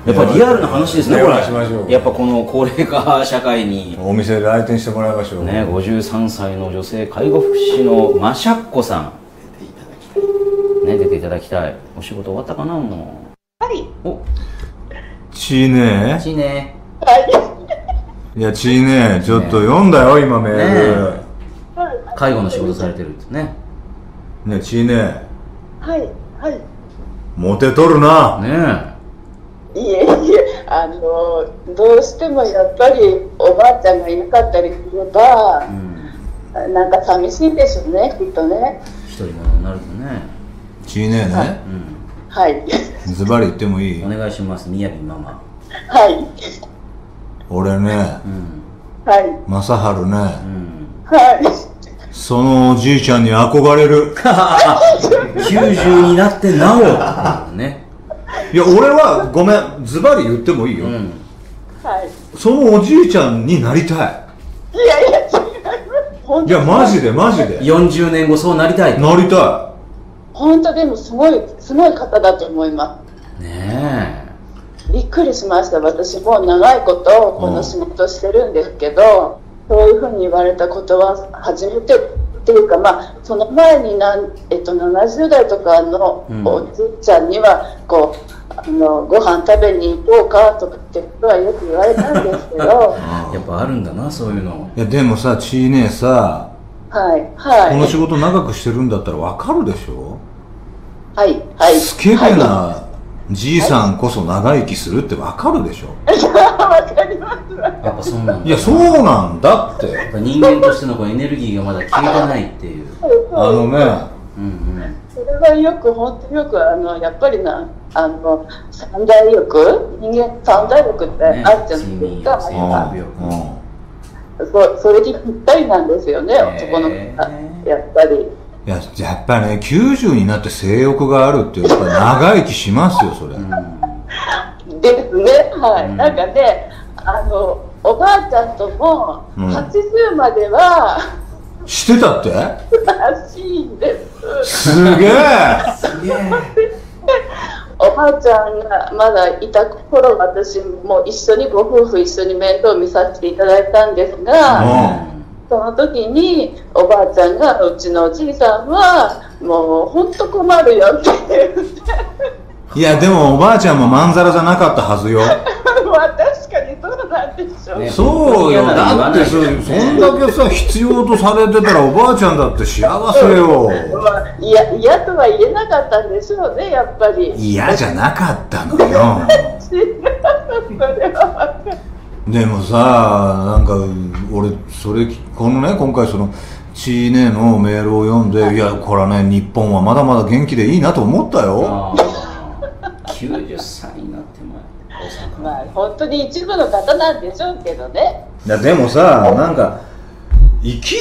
やっぱリアルな話ですね、これ。やっぱこの高齢化社会にお店で来店してもらいましょうね。53歳の女性介護福祉士のましゃっこさん、出ていただきたい。お仕事終わったかな。もうはい。おちーねーちーねー。はい。いやちーねー、ちょっと読んだよ今メール。介護の仕事されてるんですね。ねえちーねー。はいはい。モテとるな。ねえ、いえいえ、どうしてもやっぱりおばあちゃんがいなかったりすれば、なんか寂しいでしょうね、きっとね。一人者になるとね。ちーねーね。はい、ズバリ言ってもいい？お願いします、みやびママ。はい。俺ね、はい、まさはるね、はい、そのおじいちゃんに憧れる。90になってなおね。いや俺はごめん、ズバリ言ってもいいよ、そのおじいちゃんになりたい。いやいや違う、いやマジでマジで40年後そうなりたい、なりたい。本当でもすごい方だと思いますね。え、びっくりしました。私も長いことこの仕事してるんですけど、そういうふうに言われたことは初めてっていうか、その前に70代とかのおじいちゃんにはこう、ご飯食べに行こうかとかってことはよく言われたんですけど。やっぱあるんだな、そういうの。いやでもさ、ちーねーさ、はいはい、この仕事長くしてるんだったらわかるでしょ。はいはい。スケベなじいさんこそ長生きするってわかるでしょ。わかります。やっぱそうなんだ。いやそうなんだって。やっぱ人間としてのこうエネルギーがまだ消えてないっていう。あのね、それはよく、本当によく、やっぱりな、三大欲、人間三大欲ってあっちゃうんですか、それにぴったりなんですよね、男の子、やっぱり。いや、やっぱりね、90になって性欲があるって、やっぱ長生きしますよ、それ。ですね、はい、なんかね、おばあちゃんとも、80までは、してたって？らしいんです。すげえ。おばあちゃんがまだいた頃、私も一緒にご夫婦一緒に面倒見させていただいたんですが、その時におばあちゃんが、うちのおじいさんはもう本当困るよって言っていやでもおばあちゃんもまんざらじゃなかったはずよまあ確かにそうなんでしょう、ね、そうよ、だってそんだけさ必要とされてたらおばあちゃんだって幸せよ。いや嫌とは言えなかったんでしょうね、やっぱり嫌じゃなかったのよでもさ、なんか俺それこのね、今回そのチーネのメールを読んで、はい、いやこれはね、日本はまだまだ元気でいいなと思ったよ90歳になってもまあ本当に一部の方なんでしょうけどね。いやでもさ、なんか生き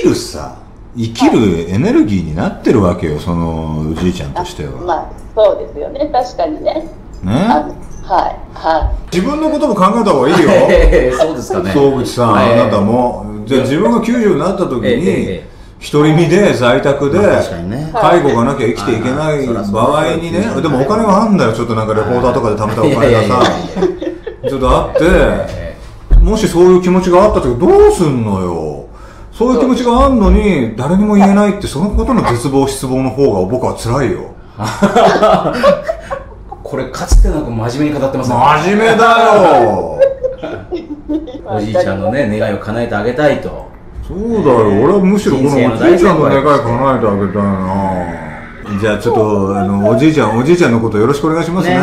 るエネルギーになってるわけよ、そのおじいちゃんとしては。まあそうですよね、確かにね。ね、はいはい。自分のことも考えた方がいいよ。そうですかね。総口さん、あなたもじゃあ自分が90になった時に。独り身で在宅で介護がなきゃ生きていけない場合にね、でもお金はあんだよ、ちょっとなんかレポーターとかで貯めたお金がさちょっとあって、もしそういう気持ちがあった時どうすんのよ。そういう気持ちがあんのに誰にも言えないって、そのことの絶望失望の方が僕は辛いよこれかつてなんか真面目に語ってますね。真面目だよおじいちゃんのね、願いを叶えてあげたいと。そうだよ、俺はむしろこのおじいちゃんの願い叶えてあげたいな。じゃあちょっとおじいちゃんのことよろしくお願いしますね。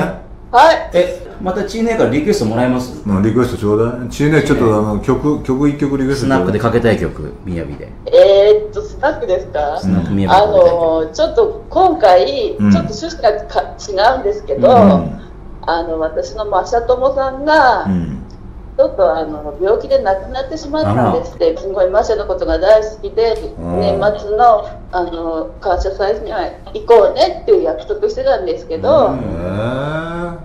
はい。またチーネからリクエストもらえます？リクエストちょうだい。チーネちょっと曲一曲リクエスト。スナップでかけたい曲、みやびで。スナップですか？スナップみやび。ちょっと今回ちょっと趣旨が違うんですけど、私のマシャ友さんが。ちょっと病気で亡くなってしまったんですって。すごいマシャのことが大好きで、年末の感謝祭には行こうねっていう約束してたんですけど、7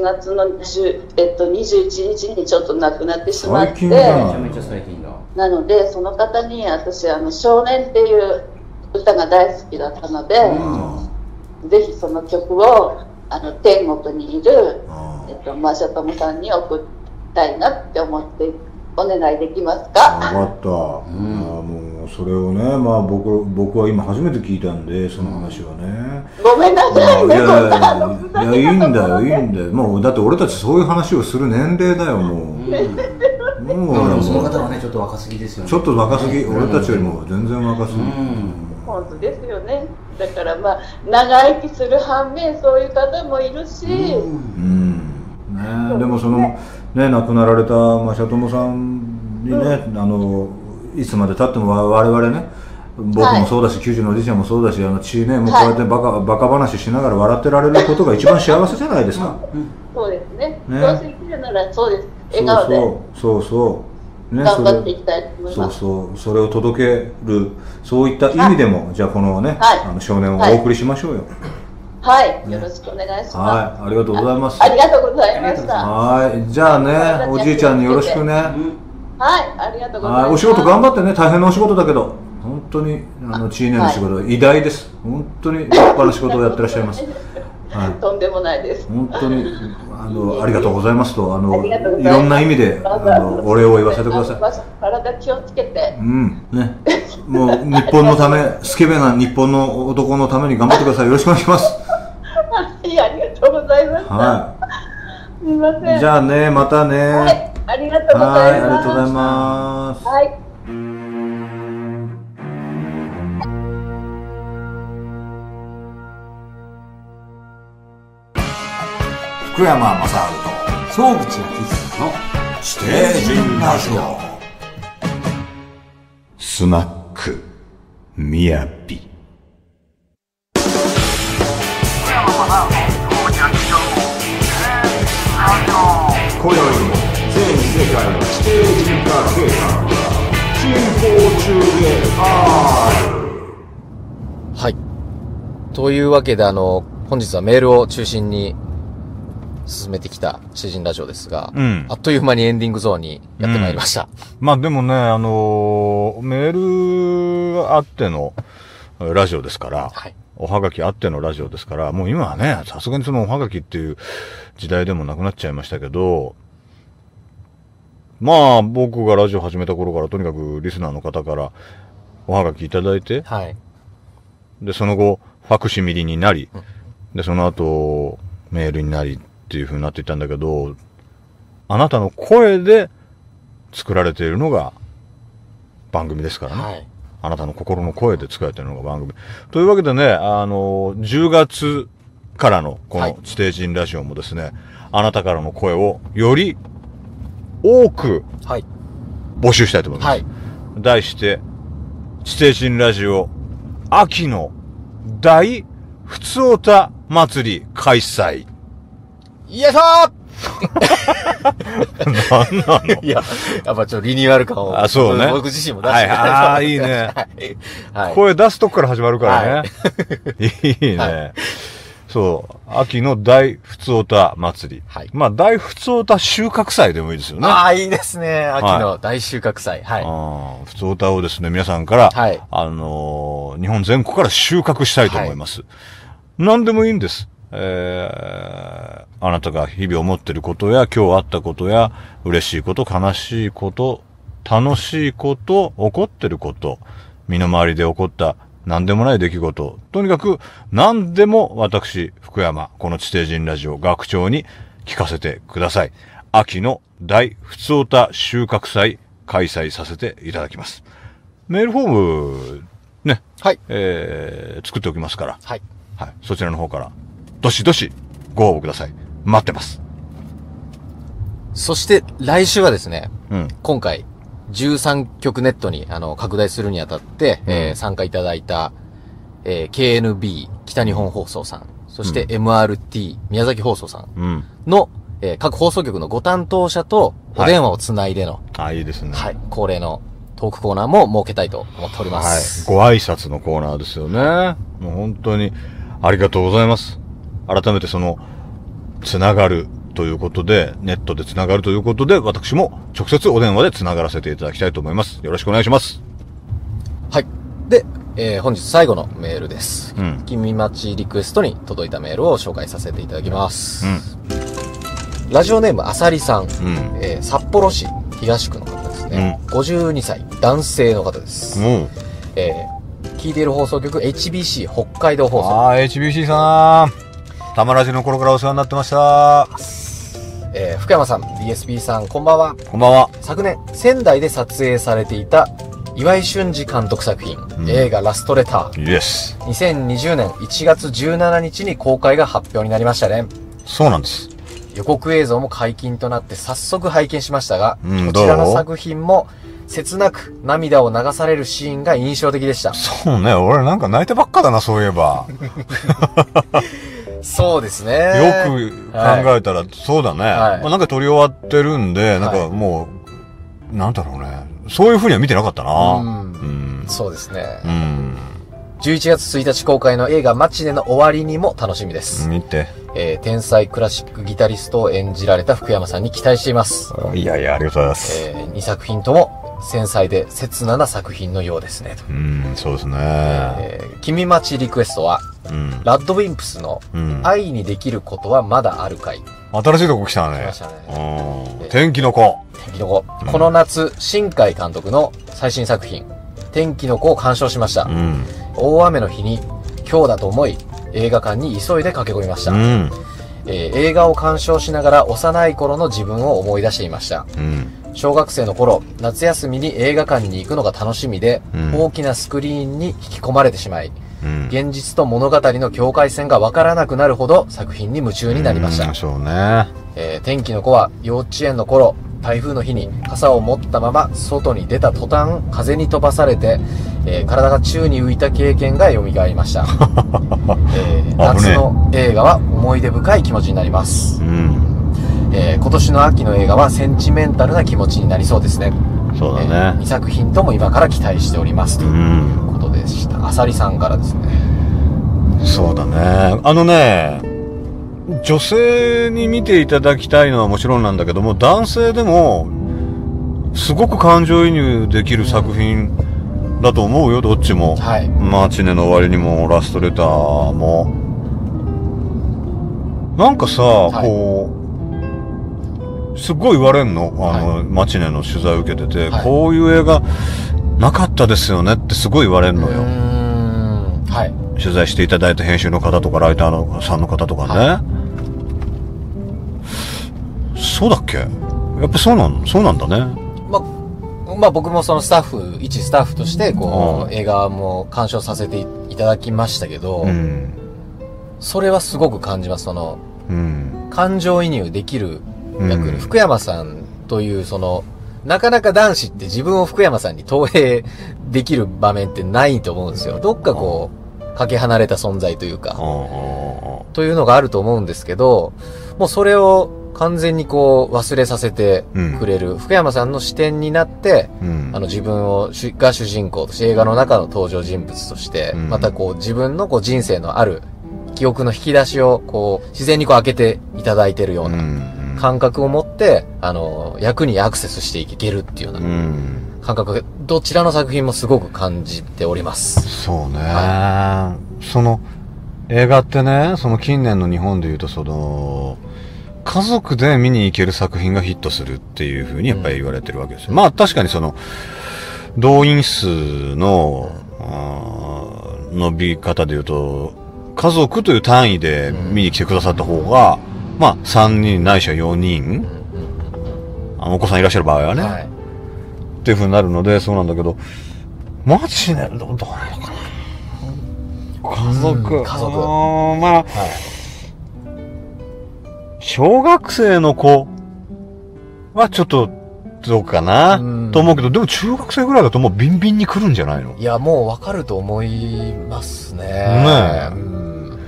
月の21日にちょっと亡くなってしまって、なのでその方に私「少年」っていう歌が大好きだったので、ぜひその曲を天国にいるマシャ友さんに送ってたいなって思ってお願いできますか？分かった。もうそれをね、まあ僕は今初めて聞いたんで、その話はね。ごめんなさいね。いやいいんだよ、いいんだよ。もうだって俺たちそういう話をする年齢だよ、もう。もうその方はね、ちょっと若すぎですよね。ちょっと若すぎ、俺たちよりも全然若すぎ。本当ですよね。だからまあ長生きする反面そういう方もいるし。でもそのね、亡くなられたマシャ友さんにね、いつまでたっても我々ね、僕もそうだし、90のおじいちゃんもそうだし、血ね、もうこうやってバカ話しながら笑ってられることが一番幸せじゃないですか。そうですね。どうせ生きるならそうです。笑顔で。そうそう。ね、頑張っていきたいと思います。そうそう。それを届ける、そういった意味でも、じゃあこのね、少年をお送りしましょうよ。はい、よろしくお願いします。はい、ありがとうございます。ありがとうございました。はい、じゃあね、おじいちゃんによろしくね。はい、ありがとうございます。お仕事頑張ってね、大変なお仕事だけど、本当にチーネの仕事は偉大です。本当に立派な仕事をやってらっしゃいます。とんでもないです。本当にありがとうございますと、いろんな意味でお礼を言わせてください。体気をつけて。うん、ね、もう日本のため、スケベな日本の男のために頑張ってください。よろしくお願いします。はい、ありがとうございました。はい、すみません。じゃあね、またね。はい、ありがとうございます。はい、ありがとうございます。はい。福山雅治と総口昭久の地底人ラジオ。スナックみやび。今宵も全世界の地底人化計画が進行中である。はい。というわけで、本日はメールを中心に進めてきた地底人ラジオですが、あっという間にエンディングゾーンにやってまいりました。まあでもね、メールあってのラジオですから、はい。おはがきあってのラジオですから、もう今はね、さすがにそのおはがきっていう時代でもなくなっちゃいましたけど、まあ僕がラジオ始めた頃からとにかくリスナーの方からおはがきいただいて、はい、でその後ファクシミリになり、でその後メールになりっていう風になっていったんだけど、あなたの声で作られているのが番組ですからね。はい、あなたの心の声で作られているのが番組。というわけでね、10月からのこの地底人ラジオもですね、はい、あなたからの声をより多く募集したいと思います。はい、題して、地底人ラジオ秋の大ふつおた祭り開催。よいしょー何なの？いや、やっぱちょっとリニューアル感を。あ、そうね。僕自身も出してる。ああ、いいね。声出すとこから始まるからね。いいね。そう。秋の大ふつおた祭り。まあ、大ふつおた収穫祭でもいいですよね。ああ、いいですね。秋の大収穫祭。はい。ふつおたをですね、皆さんから、日本全国から収穫したいと思います。何でもいいんです。あなたが日々思ってることや、今日あったことや、嬉しいこと、悲しいこと、楽しいこと、怒ってること、身の回りで起こった何でもない出来事、とにかく何でも私、福山、この地底人ラジオ学長に聞かせてください。秋の大ふつおた収穫祭開催させていただきます。メールフォーム、ね、はい、作っておきますから、はい、はい、そちらの方から。どしどしご応募ください。待ってます。そして来週はですね、うん、今回13局ネットに拡大するにあたって、うん参加いただいた、KNB 北日本放送さん、そして MRT、うん、宮崎放送さんの、うん各放送局のご担当者とお電話をつないでの、はい、あ、いいですね。はい、恒例のトークコーナーも設けたいと思っております。はい、ご挨拶のコーナーですよね。もう本当にありがとうございます。改めてその、つながるということで、ネットでつながるということで、私も直接お電話でつながらせていただきたいと思います。よろしくお願いします。はい。で、本日最後のメールです。うん、君町リクエストに届いたメールを紹介させていただきます。うん、ラジオネームあさりさん、うん札幌市東区の方ですね。うん、52歳、男性の方です。うん聞いている放送局、HBC 北海道放送。ああ、HBC さん。たまらじの頃からお世話になってました。福山さん、DSP さん、こんばんは。こんばんは。昨年、仙台で撮影されていた、岩井俊二監督作品、うん、映画ラストレター。Yes。2020年1月17日に公開が発表になりましたね。そうなんです。予告映像も解禁となって早速拝見しましたが、こちらの作品も、切なく涙を流されるシーンが印象的でした。そうね、俺なんか泣いてばっかだな、そういえば。そうですね。よく考えたら、はい、そうだね。はい、まあ、なんか撮り終わってるんで、なんかもう、はい、なんだろうね。そういうふうには見てなかったな。うん。そうですね。うん。11月1日公開の映画マチネの終わりにも楽しみです。見て。天才クラシックギタリストを演じられた福山さんに期待しています。いやいや、ありがとうございます。2作品とも、繊細で切なな作品のようですねと。うん、そうですね。君町リクエストは、うん、ラッドウィンプスの、うん、愛にできることはまだあるかい。新しいとこ来たね。来ましたね。天気の子。天気の子。うん、この夏、新海監督の最新作品、天気の子を鑑賞しました。うん、大雨の日に、今日だと思い、映画館に急いで駆け込みました。うん映画を鑑賞しながら幼い頃の自分を思い出していました。うん小学生の頃、夏休みに映画館に行くのが楽しみで、うん、大きなスクリーンに引き込まれてしまい、うん、現実と物語の境界線がわからなくなるほど作品に夢中になりました。そうね。天気の子は幼稚園の頃、台風の日に傘を持ったまま外に出た途端、風に飛ばされて、体が宙に浮いた経験が蘇りました。夏の映画は思い出深い気持ちになります。うん今年の秋の映画はセンチメンタルな気持ちになりそうですね。そうだね。2作品とも今から期待しておりますということでした。あさりさんからですね。そうだね。女性に見ていただきたいのはもちろんなんだけども、男性でもすごく感情移入できる作品だと思うよ、どっちも。はい、マーチネの終わりにもラストレターも。なんかさ、はい、こう、すっごい言われんの。はい、マーチネの取材受けてて、はい、こういう映画なかったですよねってすごい言われんのよ。はい、取材していただいた編集の方とか、ライターのさんの方とかね。はい、そうだっけ？やっぱそうなんだね。まあ僕もそのスタッフ、一スタッフとして、こう、映画も鑑賞させていただきましたけど、うん、それはすごく感じます。その、うん、感情移入できる役、うん、福山さんという、その、なかなか男子って自分を福山さんに投影できる場面ってないと思うんですよ。どっかこう、かけ離れた存在というか、というのがあると思うんですけど、もうそれを、完全にこう忘れさせてくれる、うん、福山さんの視点になって、うん、自分が主人公として映画の中の登場人物として、うん、またこう自分のこう人生のある記憶の引き出しをこう自然にこう開けていただいてるような感覚を持って、役にアクセスしていけるっていうような感覚がどちらの作品もすごく感じております。そうね。はい、その映画ってね、その近年の日本でいうとその、家族で見に行ける作品がヒットするっていう風にやっぱり言われてるわけですよ。うん、まあ確かにその、動員数の、伸び方で言うと、家族という単位で見に来てくださった方が、うん、まあ3人ないしは4人、お子さんいらっしゃる場合はね、はい、っていう風になるので、そうなんだけど、マジね、どうなのかな。家族。うん、家族。まあ、はい小学生の子はちょっとどうかなと思うけど、でも中学生ぐらいだともうビンビンに来るんじゃないの？いや、もうわかると思いますね。ねえ。うん、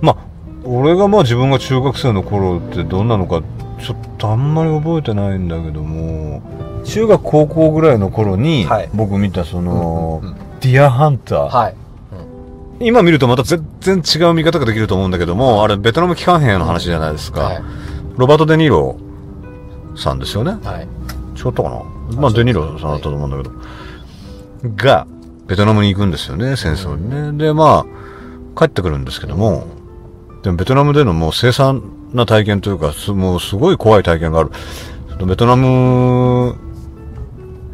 まあ、俺がまあ自分が中学生の頃ってどんなのかちょっとあんまり覚えてないんだけども、中学高校ぐらいの頃に僕見たその、ディアハンター。はい今見るとまた全然違う見方ができると思うんだけども、あれベトナム帰還兵の話じゃないですか。はい、ロバート・デ・ニーロさんですよね。はい、違ったかなまあデ・ニーロさんだったと思うんだけど。はい、が、ベトナムに行くんですよね、戦争にね。うん、で、まあ、帰ってくるんですけども、でもベトナムでのもう凄惨な体験というか、もうすごい怖い体験がある。ベトナム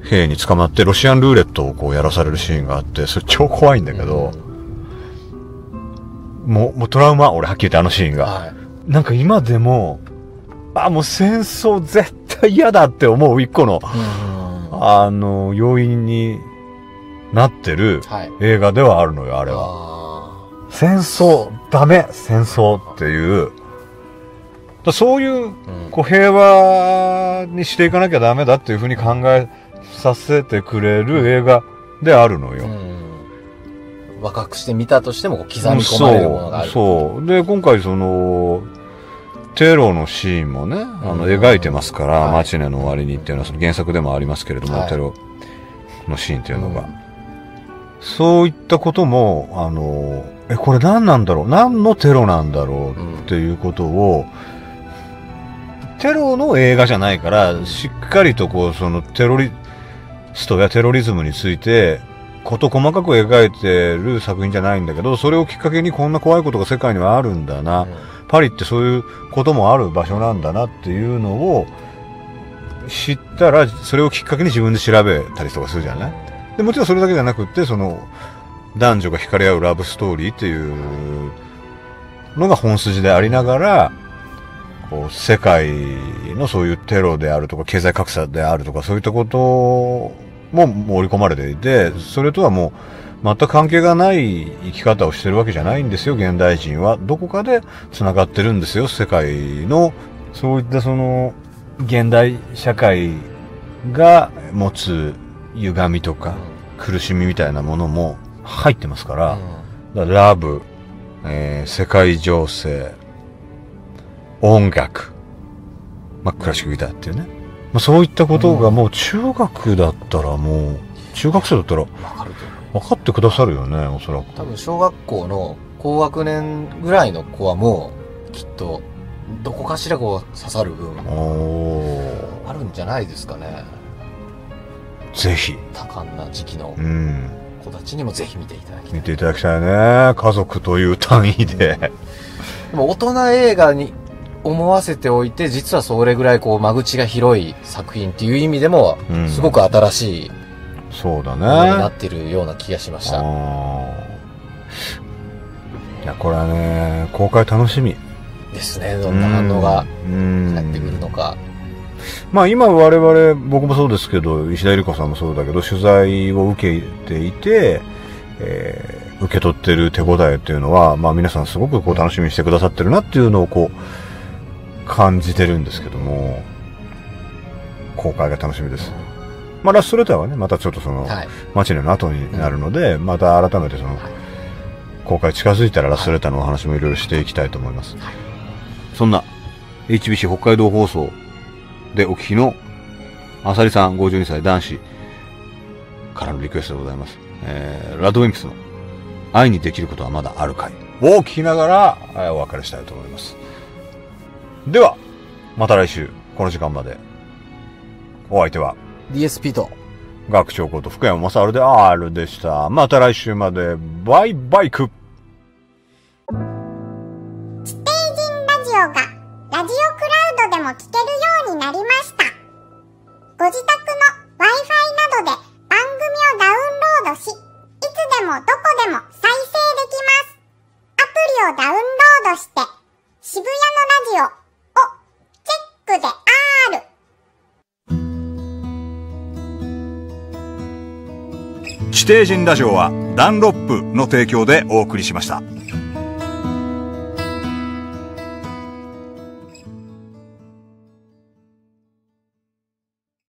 兵に捕まってロシアンルーレットをこうやらされるシーンがあって、それ超怖いんだけど、うんもうトラウマ、俺はっきり言ってあのシーンが。はい、なんか今でも、あ、もう戦争絶対嫌だって思う一個の、要因になってる映画ではあるのよ、はい、あれは。戦争、ダメ、戦争っていう。だそういう、こう平和にしていかなきゃダメだっていうふうに考えさせてくれる映画であるのよ。うん若くして見たとしても刻み込まれるものがある。そう。で、今回その、テロのシーンもね、描いてますから、マーチネの終わりにっていうのはその原作でもありますけれども、はい、テロのシーンっていうのが。うん、そういったことも、これ何なんだろう何のテロなんだろうっていうことを、テロの映画じゃないから、しっかりとこう、そのテロリストやテロリズムについて、こと細かく描いてる作品じゃないんだけど、それをきっかけにこんな怖いことが世界にはあるんだな、うん、パリってそういうこともある場所なんだなっていうのを知ったら、それをきっかけに自分で調べたりとかするじゃないで、もちろんそれだけじゃなくって、その、男女が惹かれ合うラブストーリーっていうのが本筋でありながら、こう、世界のそういうテロであるとか、経済格差であるとか、そういったことを、も盛り込まれていて、それとはもう全く関係がない生き方をしてるわけじゃないんですよ、現代人は。どこかで繋がってるんですよ、世界の。そういったその、現代社会が持つ歪みとか苦しみみたいなものも入ってますから、だからラブ、世界情勢、音楽、まあ、クラシックギターっていうね。まあそういったことがもう中学だったらもう、中学生だったら分かってくださるよね、おそらく。多分小学校の高学年ぐらいの子はもう、きっと、どこかしらこう刺さる部分、あるんじゃないですかね。ぜひ多感な時期の子たちにもぜひ見ていただきたい、見ていただきたいね、家族という単位で。でも大人映画に思わせておいて、実はそれぐらいこう間口が広い作品っていう意味でも、すごく新しいものになってるような気がしました。いや、これはね、公開楽しみですね。どんな反応がやってくるのか。まあ今我々、僕もそうですけど、石田ゆり子さんもそうだけど、取材を受けていて、受け取ってる手応えっていうのは、まあ皆さんすごくこう楽しみにしてくださってるなっていうのをこう感じてるんですけども、公開が楽しみです。まあラストレターはね、またちょっとそのマチネの後になるので、また改めてその公開近づいたらラストレターのお話もいろいろしていきたいと思います。そんな HBC 北海道放送でお聞きのあさりさん52歳男子からのリクエストでございます。ラッドウィンプスの愛にできることはまだある回を聞きながらお別れしたいと思います。では、また来週、この時間まで。お相手は DSP と学長こと福山雅治で R でした。また来週まで、バイバイク。ステイジンラジオがラジオクラウドでも聞けるようになりました。ご自宅の Wi-Fi などで番組をダウンロードし、いつでもどこでも再生できます。アプリをダウンロードして、渋谷のラジオをチェックで R。地底人ラジオはダンロップの提供でお送りしました。